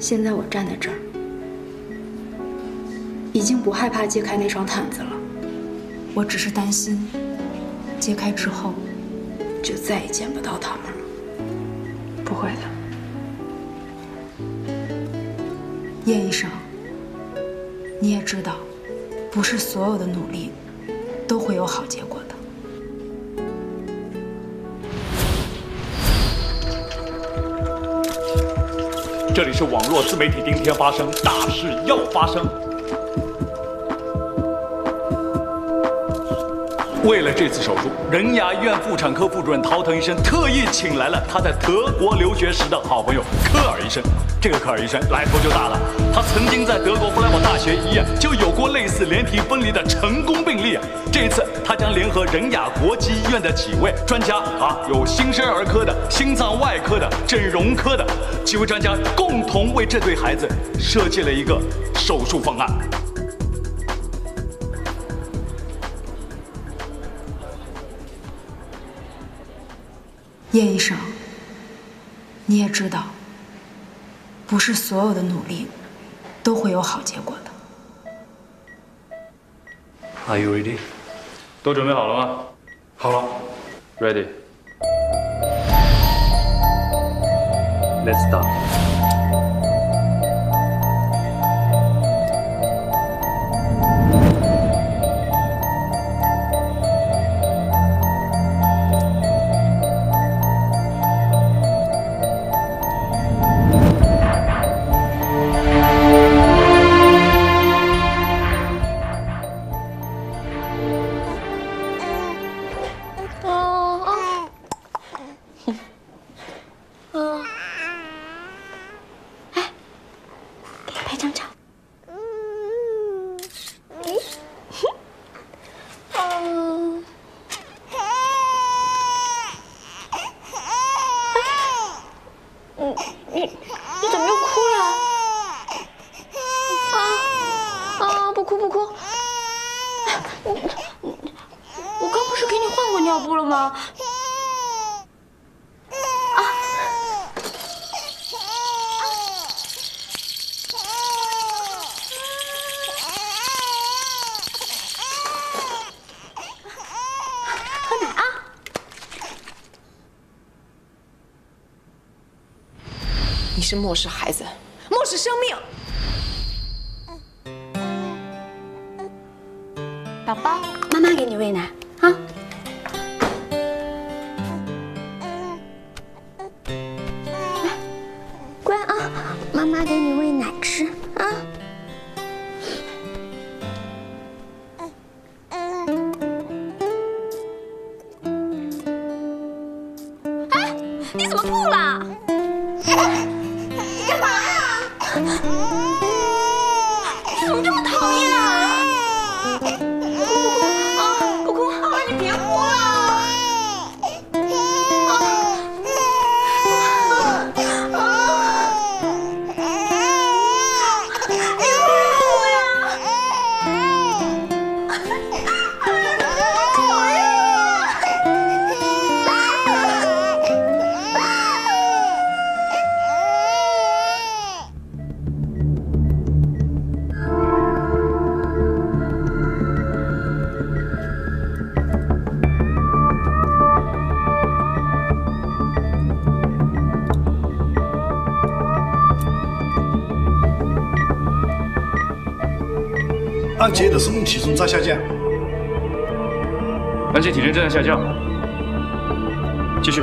现在我站在这儿，已经不害怕揭开那床毯子了，我只是担心，揭开之后，就再也见不到他们了。不会的，叶医生，你也知道。 不是所有的努力都会有好结果的。这里是网络自媒体今天发生，大事要发生。为了这次手术，仁雅医院妇产科副主任陶腾医生特意请来了他在德国留学时的好朋友科尔医生。 这个科尔医生来头就大了，他曾经在德国弗莱堡大学医院就有过类似连体分离的成功病例。这一次，他将联合仁雅国际医院的几位专家啊，有新生儿科的、心脏外科的、整容科的几位专家，共同为这对孩子设计了一个手术方案。叶医生，你也知道。 不是所有的努力都会有好结果的。Are you ready？ 都准备好了吗？好了。Ready。Let's start。你是漠视孩子，漠视生命。宝宝，妈妈给你喂奶啊。来，乖啊，妈妈给你喂奶吃啊。哎，你怎么吐了？哎 啊！关节的生物体重在下降，关节体重正在下降。继续。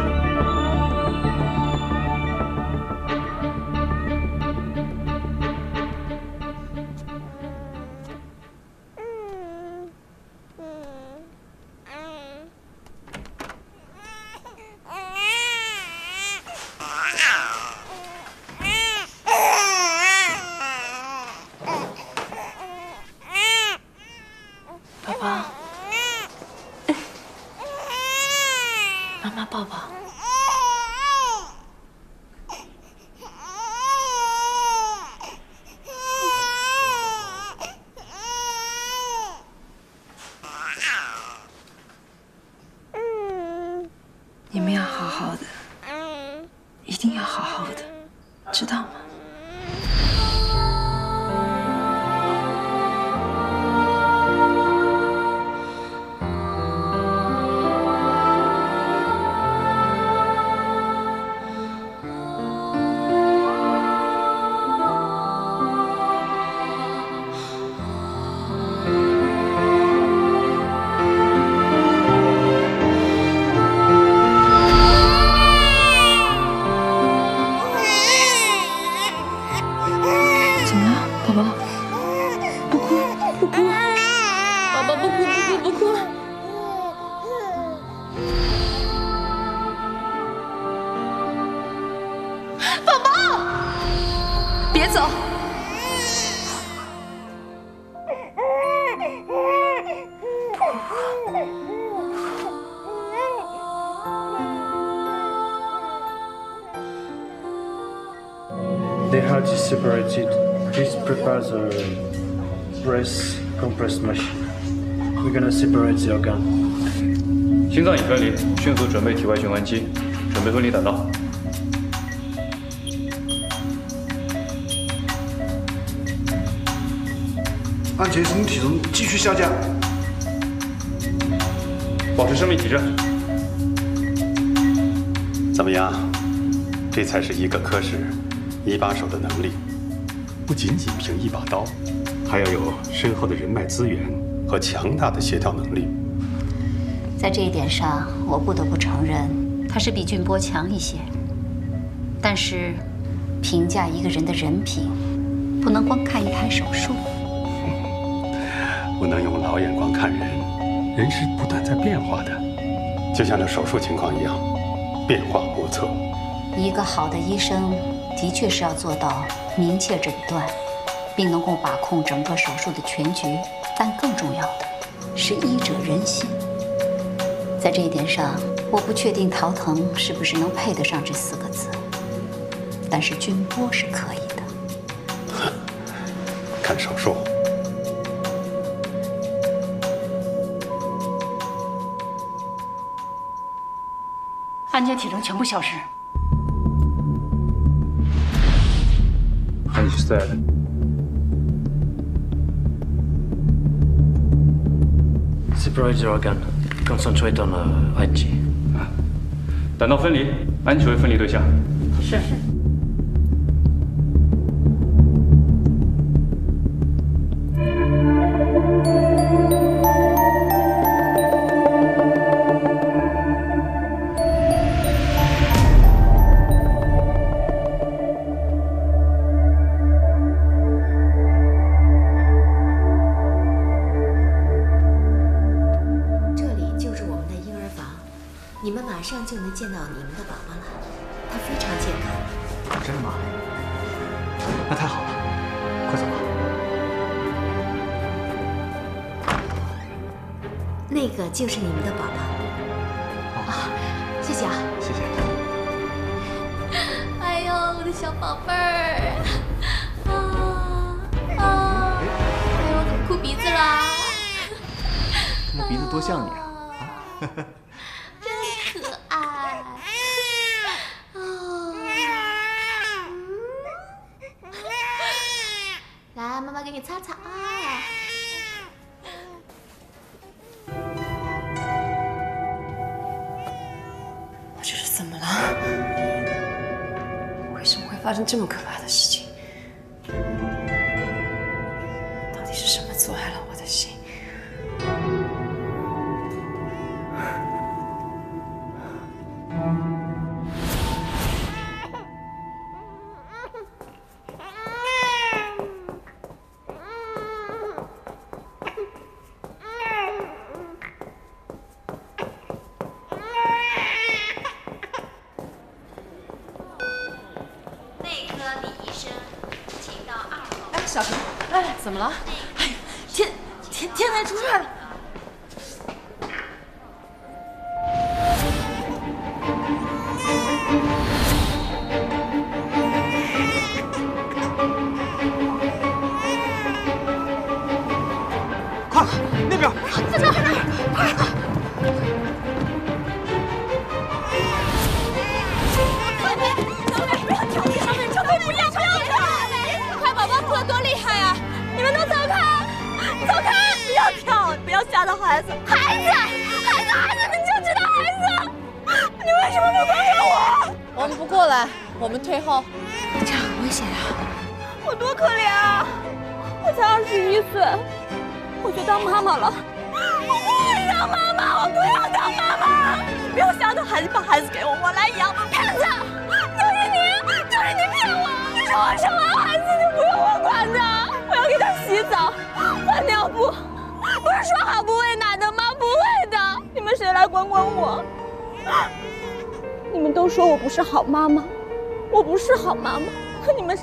Separated. Please prepare the breast compress machine. We're gonna separate the organ. 心脏已分离，迅速准备体外循环机，准备分离胆道。关节生命体重继续下降，保持生命体征。怎么样？这才是一个科室。 一把手的能力，不仅仅凭一把刀，还要有深厚的人脉资源和强大的协调能力。在这一点上，我不得不承认，他是比俊波强一些。但是，评价一个人的人品，不能光看一台手术。不能用老眼光看人，人是不断在变化的，就像这手术情况一样，变化莫测。一个好的医生。 的确是要做到明确诊断，并能够把控整个手术的全局。但更重要的是医者仁心。在这一点上，我不确定陶腾是不是能配得上这四个字，但是君波是可以的。看手术。 案件体征全部消失。 He said, "Separate the organ. Concentrate on the I G." 啊，胆道分离，安琪为分离对象。是。就是你们的宝宝啊！谢谢啊，谢谢。哎呦，我的小宝贝儿啊啊！哎呦，我怎么哭鼻子啦？那鼻子多像你啊！啊，真可爱啊！来，妈妈给你擦擦啊。 发生这么可怕的事情，到底是什么阻碍了我的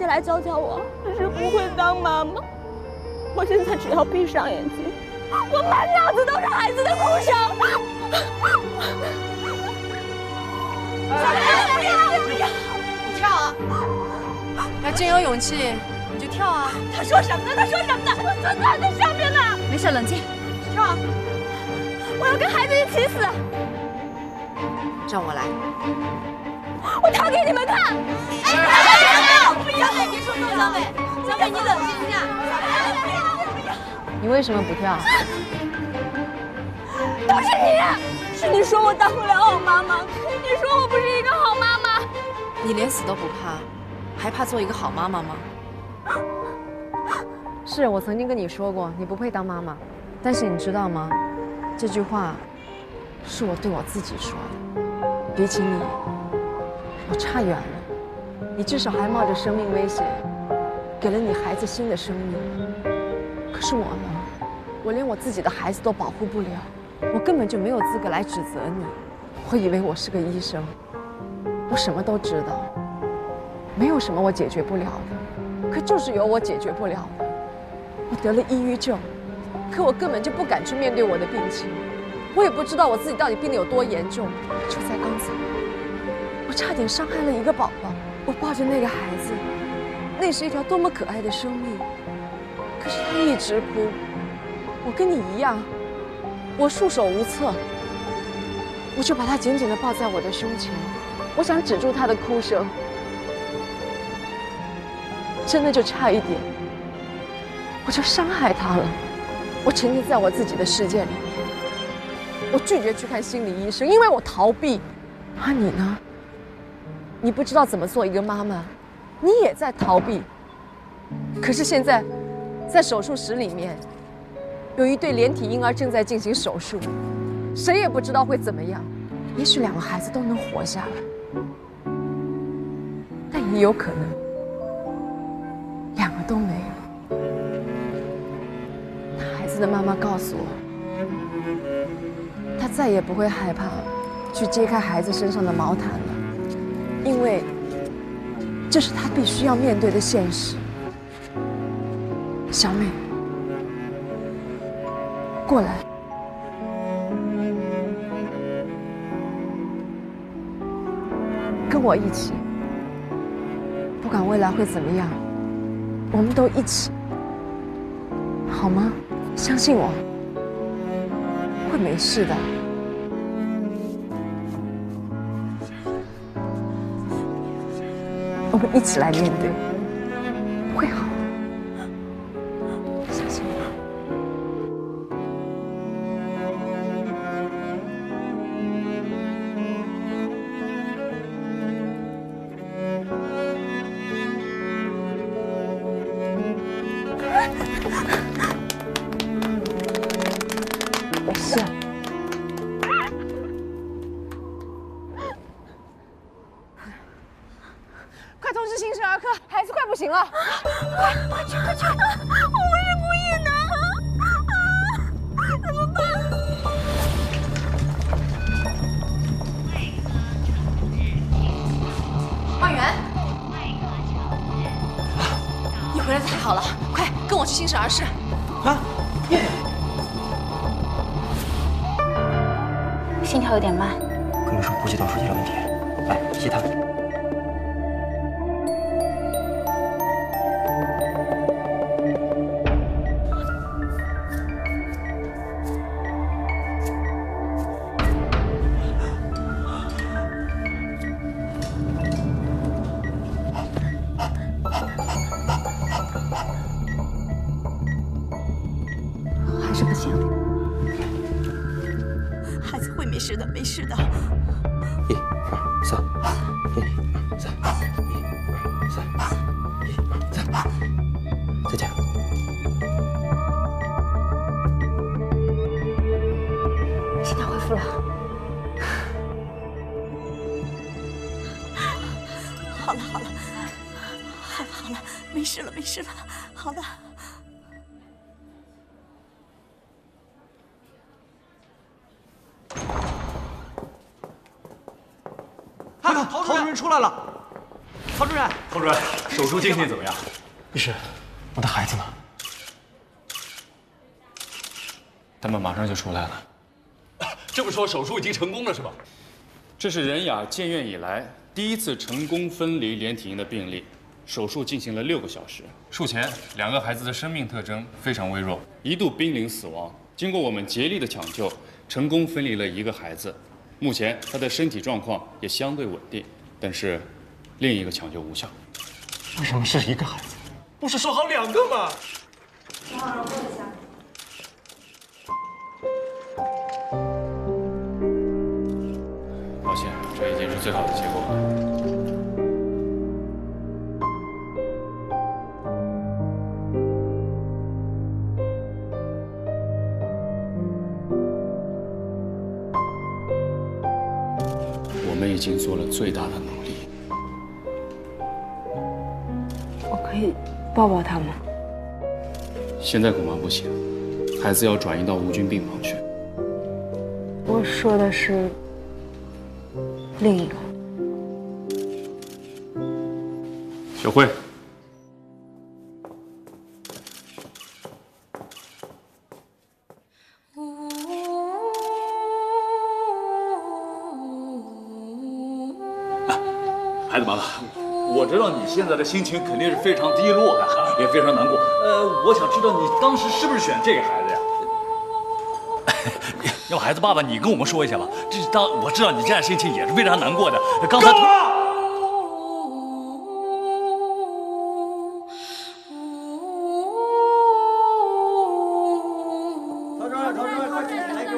来教教我，只是不会当妈妈。我现在只要闭上眼睛，我满脑子都是孩子的哭声。不要不要，你跳啊！要真有勇气，你就跳啊！他说什么呢？他说什么呢？我坐在那上面呢。没事，冷静，跳啊！我要跟孩子一起死。让我来，我跳给你们看。哎。 小美，别冲动！小美，小美，你冷静一下。你为什么不跳？都是你，是你说我当不了好妈妈，你说我不是一个好妈妈。你连死都不怕，还怕做一个好妈妈吗？是我曾经跟你说过，你不配当妈妈。但是你知道吗？这句话是我对我自己说的。比起你，我差远了。 你至少还冒着生命危险，给了你孩子新的生命。可是我呢？我连我自己的孩子都保护不了，我根本就没有资格来指责你。我以为我是个医生，我什么都知道，没有什么我解决不了的。可就是有我解决不了的。我得了抑郁症，可我根本就不敢去面对我的病情，我也不知道我自己到底病得有多严重。就在刚才，我差点伤害了一个宝宝。 我抱着那个孩子，那是一条多么可爱的生命，可是他一直哭。我跟你一样，我束手无策。我就把他紧紧地抱在我的胸前，我想止住他的哭声，真的就差一点，我就伤害他了。我沉浸在我自己的世界里面，我拒绝去看心理医生，因为我逃避。而你呢？ 你不知道怎么做一个妈妈，你也在逃避。可是现在，在手术室里面，有一对连体婴儿正在进行手术，谁也不知道会怎么样。也许两个孩子都能活下来，但也有可能两个都没有。那孩子的妈妈告诉我，她再也不会害怕去揭开孩子身上的毛毯了。 因为这是他必须要面对的现实，小美，过来。跟我一起，不管未来会怎么样，我们都一起，好吗？相信我，会没事的。 我们一起来面对，会好的，相信我。没事，收治新生儿科，孩子快不行了，快快去快去！我是不孕男，啊，怎么办？花园，你回来太好了，快跟我去新生儿室。啊，叶叶，心跳有点慢，跟我说呼吸道出现了问题，来吸它。 手术进行怎么样？医师，我的孩子呢？他们马上就出来了。这么说，手术已经成功了是吧？这是任雅建院以来第一次成功分离连体婴的病例。手术进行了六个小时。术前，两个孩子的生命特征非常微弱，一度濒临死亡。经过我们竭力的抢救，成功分离了一个孩子。目前他的身体状况也相对稳定，但是另一个抢救无效。 为什么是一个孩子？不是说好两个吗？啊，我问一下。抱歉，这已经是最好的结果了。我们已经做了最大的努力。 可以抱抱他吗？现在恐怕不行，孩子要转移到无菌病房去。我说的是另一个。小慧，啊，孩子完了。 我知道你现在的心情肯定是非常低落的，也非常难过。呃，我想知道你当时是不是选这个孩子呀？要孩子，爸爸你跟我们说一下吧。这当我知道你现在心情也是非常难过的。刚才。够了！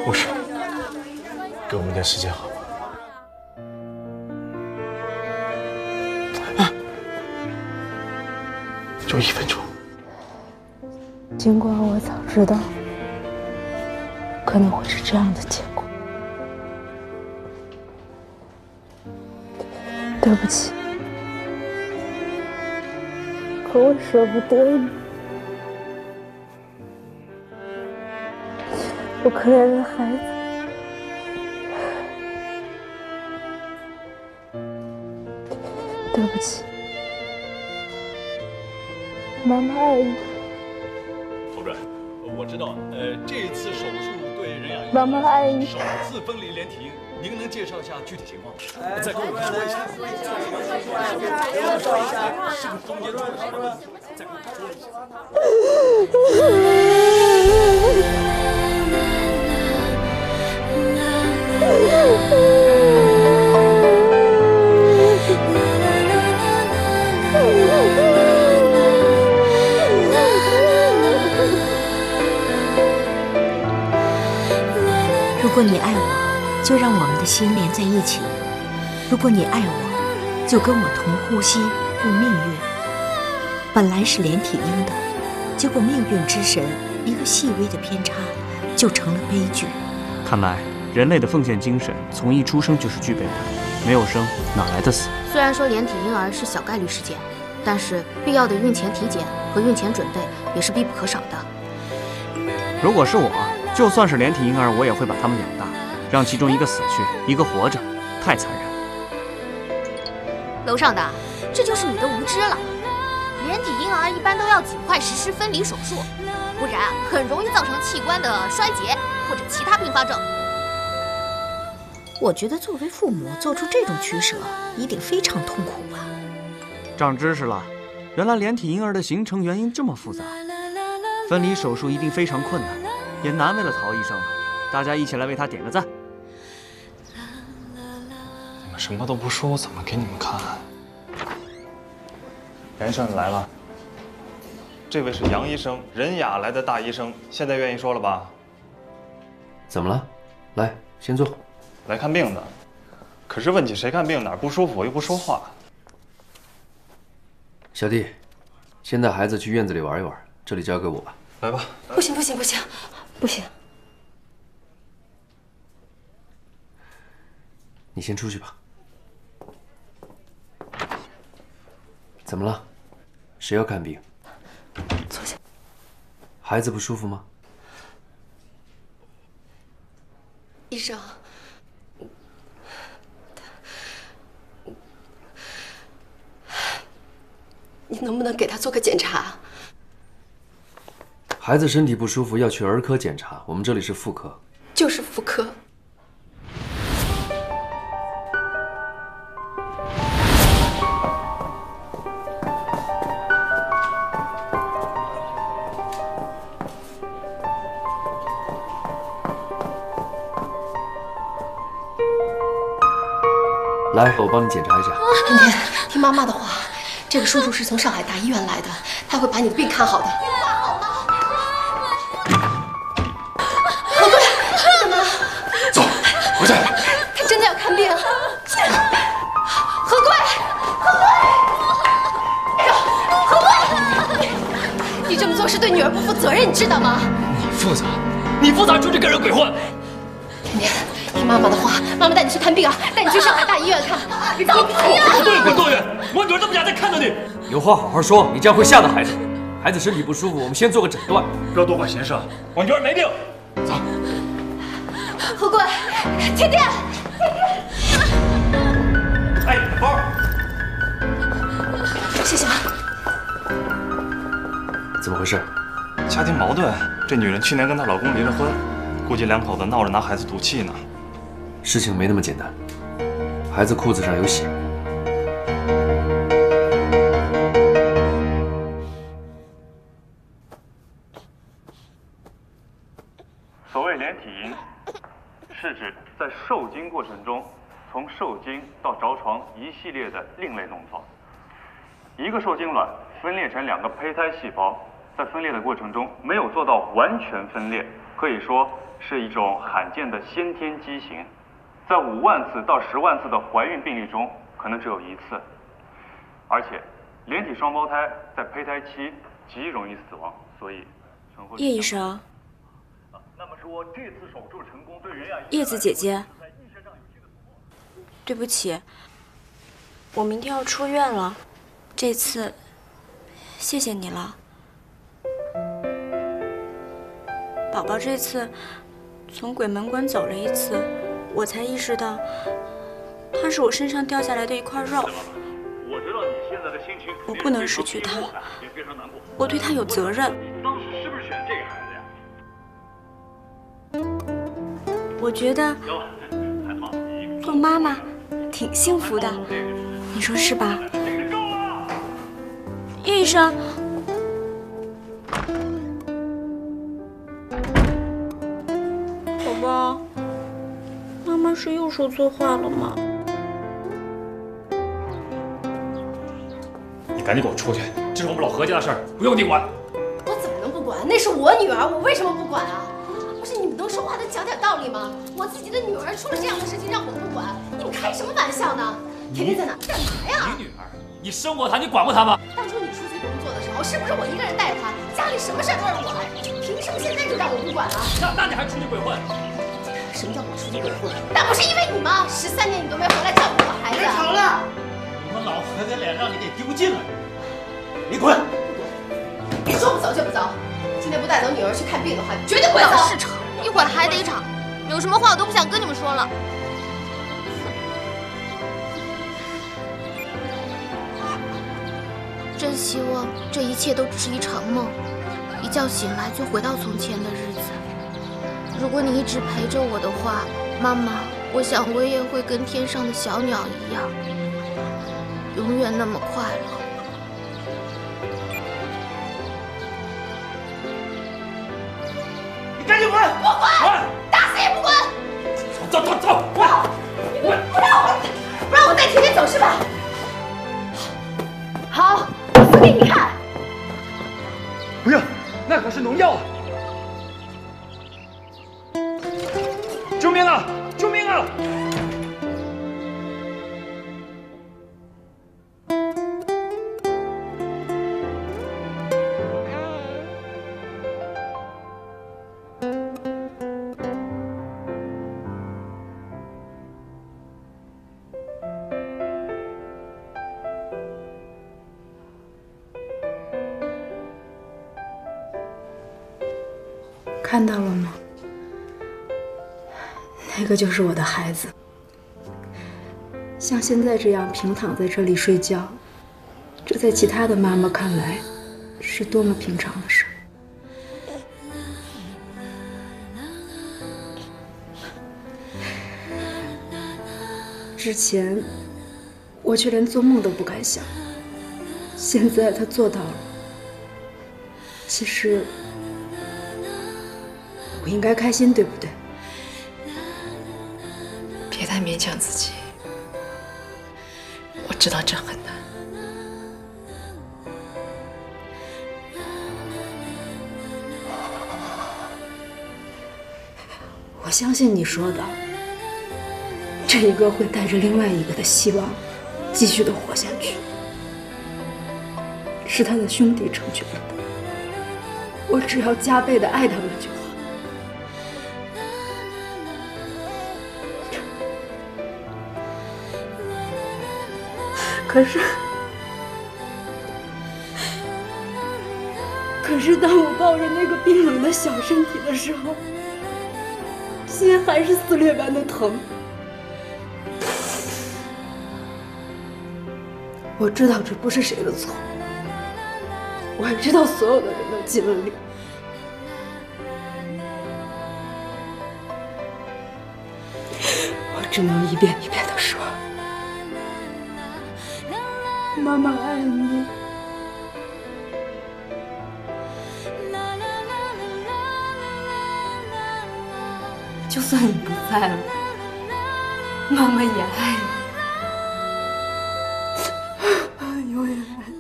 护士，给我们点时间好吗？ 就一分钟。尽管我早知道可能会是这样的结果，对不起，可我舍不得你，我可怜的孩子。 妈妈爱你，侯主任，我知道，呃，这次手术对任雅妈妈爱你。首次分离连体婴，您能介绍一下具体情况？再跟我们说一下。是不是中间出了什么问题？再跟我们说一下。 如果你爱我，就让我们的心连在一起；如果你爱我，就跟我同呼吸，共命运。本来是连体婴的，结果命运之神一个细微的偏差，就成了悲剧。看来人类的奉献精神从一出生就是具备的。没有生哪来的死？虽然说连体婴儿是小概率事件，但是必要的孕前体检和孕前准备也是必不可少的。如果是我，就算是连体婴儿，我也会把他们养大，让其中一个死去，一个活着，太残忍。 楼上的，这就是你的无知了。连体婴儿一般都要尽快实施分离手术，不然很容易造成器官的衰竭或者其他并发症。我觉得作为父母做出这种取舍，一定非常痛苦吧。长知识了，原来连体婴儿的形成原因这么复杂，分离手术一定非常困难，也难为了陶医生了。大家一起来为他点个赞。 什么都不说，我怎么给你们看？袁医生，你来了。这位是杨医生，任雅来的大医生，现在愿意说了吧？怎么了？来，先坐。来看病的，可是问起谁看病哪儿不舒服，我又不说话。小弟，先带孩子去院子里玩一玩，这里交给我吧。来吧。不行不行不行不行。 你先出去吧。怎么了？谁要看病？坐下。孩子不舒服吗？医生，你能不能给他做个检查？孩子身体不舒服要去儿科检查，我们这里是妇科。就是妇科。 来，我帮你检查一下。天天，听妈妈的话，这个叔叔是从上海大医院来的，他会把你的病看好的。看好吗？宝贝，干嘛？走，回去。他真的要看病。何贵，何贵，何贵，你这么做是对女儿不负责任，你知道吗？你负责？你负责出去跟人鬼混？天天。 听妈妈的话，妈妈带你去看病啊，带你去上海大医院看。你滚！滚多远滚多远！我女儿这么大在看着你，有话好好说，你这样会吓到孩子。孩子身体不舒服，我们先做个诊断，不要多管闲事。我女儿没病。走。何贵，天天，天天。哎，包儿。谢谢啊。怎么回事？家庭矛盾。这女人去年跟她老公离了婚，估计两口子闹着拿孩子赌气呢。 事情没那么简单，孩子裤子上有血。所谓连体婴，是指在受精过程中，从受精到着床一系列的另类动作。一个受精卵分裂成两个胚胎细胞，在分裂的过程中没有做到完全分裂，可以说是一种罕见的先天畸形。 在五万次到十万次的怀孕病例中，可能只有一次，而且连体双胞胎在胚胎期极容易死亡，所以叶医生，那么说这次手术成功对人呀，叶子姐姐，对不起，我明天要出院了，这次谢谢你了，宝宝这次从鬼门关走了一次。 我才意识到，它是我身上掉下来的一块肉。我不能失去它，我对它有责任。我觉得做妈妈挺幸福的，你说是吧？叶医生。 是又说错话了吗？你赶紧给我出去！这是我们老何家的事儿，不用你管。我怎么能不管？那是我女儿，我为什么不管啊？不是你们能说话能讲点道理吗？我自己的女儿出了这样的事情，让我不管，你们开什么玩笑呢？天天在哪？干嘛呀？你女儿，你生过她，你管过她吗？当初你出去工作的时候，是不是我一个人带她？家里什么事都是我来，凭什么现在就让我不管啊？那那你还出去鬼混？ 什么叫我出去鬼混？那不是因为你吗？十三年你都没回来照顾我。脸让你给丢尽了！你滚！你说不走就不走，今天不带走女儿去看病的话，绝对不会走。老是吵，一会儿还得吵，有什么话我都不想跟你们说了。 真希望这一切都只是一场梦，一觉醒来就回到从前的日子。如果你一直陪着我的话，妈妈，我想我也会跟天上的小鸟一样，永远那么快乐。 看到了吗？那个就是我的孩子。像现在这样平躺在这里睡觉，这在其他的妈妈看来，是多么平常的事。之前，我却连做梦都不敢想，现在他做到了。其实。 我应该开心，对不对？别太勉强自己，我知道这很难。我相信你说的，这一个会带着另外一个的希望，继续的活下去，是他的兄弟成全了他。我只要加倍的爱他们就好。 可是，可是，当我抱着那个冰冷的小身体的时候，心还是撕裂般的疼。我知道这不是谁的错，我也知道所有的人都尽了力，我只能一遍一遍的说。 妈妈爱你，就算你不在了，妈妈也爱你，永远爱你。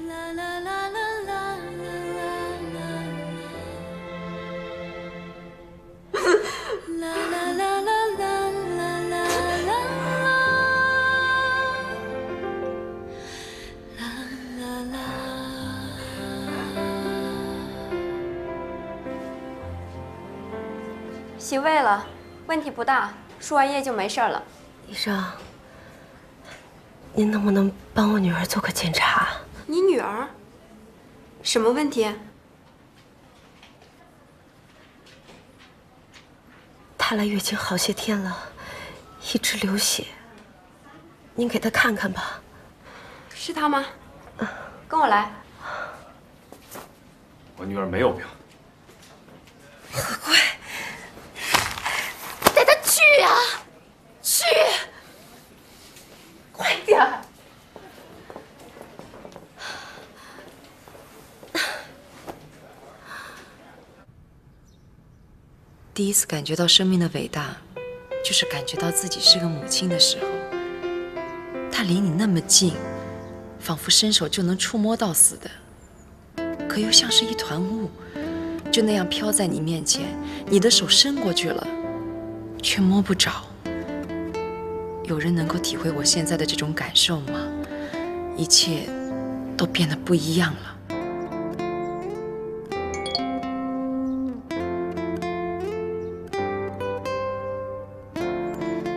洗胃了，问题不大，输完液就没事了。医生，您能不能帮我女儿做个检查？你女儿？什么问题？她来月经好些天了，一直流血。您给她看看吧。是她吗？嗯，跟我来。我女儿没有病。何贵。 去呀，去！快点儿！第一次感觉到生命的伟大，就是感觉到自己是个母亲的时候。她离你那么近，仿佛伸手就能触摸到似的，可又像是一团雾，就那样飘在你面前。你的手伸过去了。 却摸不着。有人能够体会我现在的这种感受吗？一切都变得不一样了。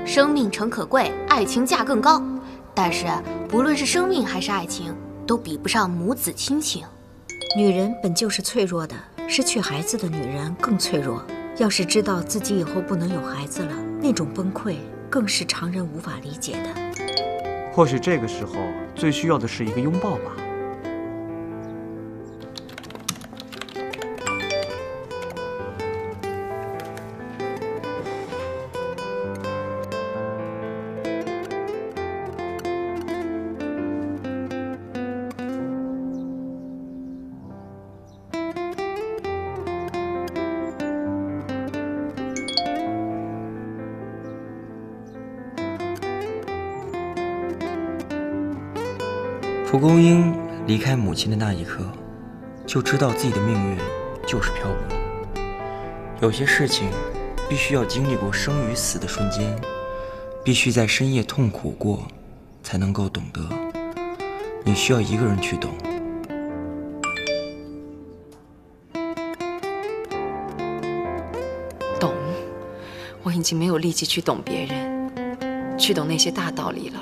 生命诚可贵，爱情价更高。但是，不论是生命还是爱情，都比不上母子亲情。女人本就是脆弱的，失去孩子的女人更脆弱。要是知道自己以后不能有孩子了，那种崩溃更是常人无法理解的。或许这个时候最需要的是一个拥抱吧。蒲公英离开母亲的那一刻，就知道自己的命运就是漂泊。有些事情必须要经历过生与死的瞬间，必须在深夜痛苦过，才能够懂得。你需要一个人去懂。懂，我已经没有力气去懂别人，去懂那些大道理了。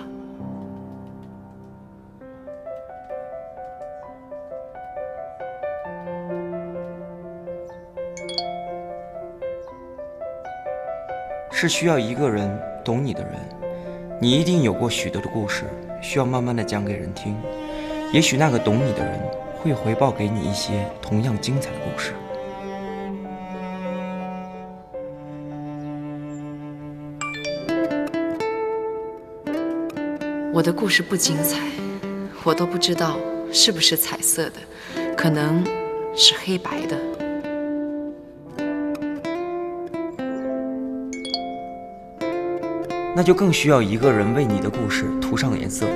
是需要一个人懂你的人，你一定有过许多的故事，需要慢慢的讲给人听。也许那个懂你的人会回报给你一些同样精彩的故事。我的故事不精彩，我都不知道是不是彩色的，可能是黑白的。 那就更需要一个人为你的故事涂上颜色。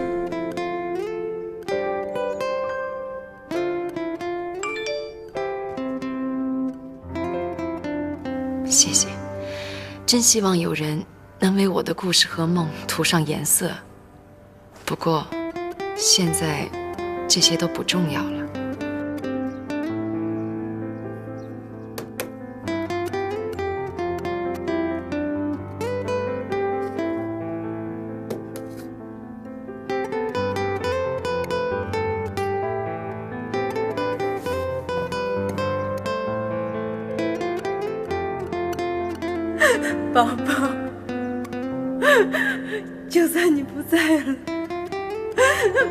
谢谢，真希望有人能为我的故事和梦涂上颜色。不过，现在这些都不重要了。 宝宝，就算你不在了，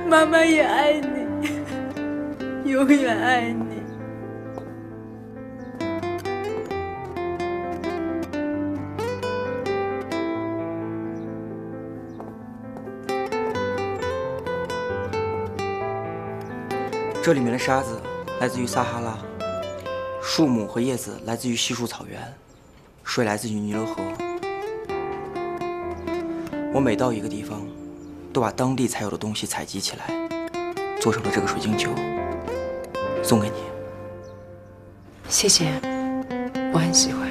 妈妈也爱你，永远爱你。 这里面的沙子来自于撒哈拉，树木和叶子来自于稀树草原。 水来自于尼罗河。我每到一个地方，都把当地才有的东西采集起来，做成了这个水晶球，送给你。谢谢，我很喜欢。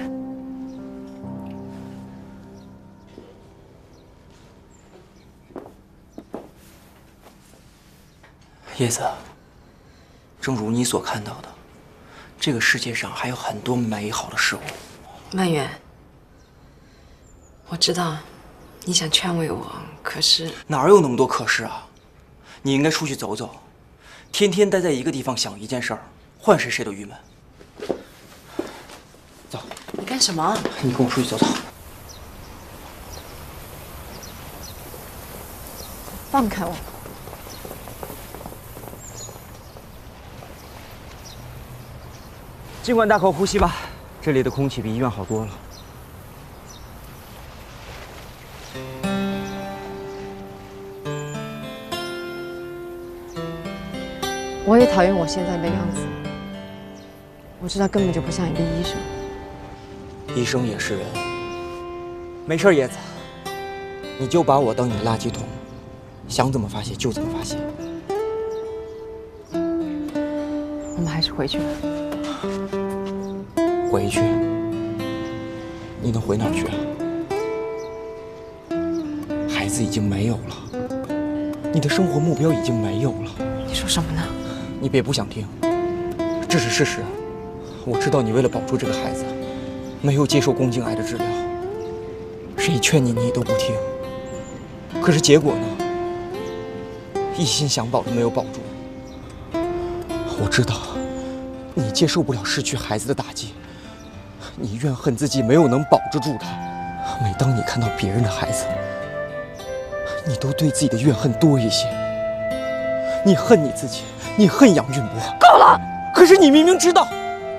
叶子，正如你所看到的，这个世界上还有很多美好的事物。 曼远，我知道你想劝慰我，可是哪有那么多可是啊？你应该出去走走，天天待在一个地方想一件事儿，换谁谁都郁闷。走，你干什么？你跟我出去走走。放开我！ 尽管大口呼吸吧。 这里的空气比医院好多了。我也讨厌我现在的样子，我知道根本就不像一个医生。医生也是人。没事，叶子，你就把我当你的垃圾桶，想怎么发泄就怎么发泄。我们还是回去吧。 回去？你能回哪儿去啊？孩子已经没有了，你的生活目标已经没有了。你说什么呢？你别不想听，这是事实。我知道你为了保住这个孩子，没有接受宫颈癌的治疗，谁劝你你都不听。可是结果呢？一心想保的没有保住，我知道，你接受不了失去孩子的打击，你怨恨自己没有能保着住他。每当你看到别人的孩子，你都对自己的怨恨多一些。你恨你自己，你恨杨俊波。够了！可是你明明知道，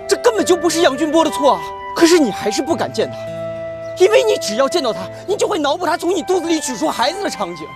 这根本就不是杨俊波的错啊！可是你还是不敢见他，因为你只要见到他，你就会脑补他从你肚子里取出孩子的场景。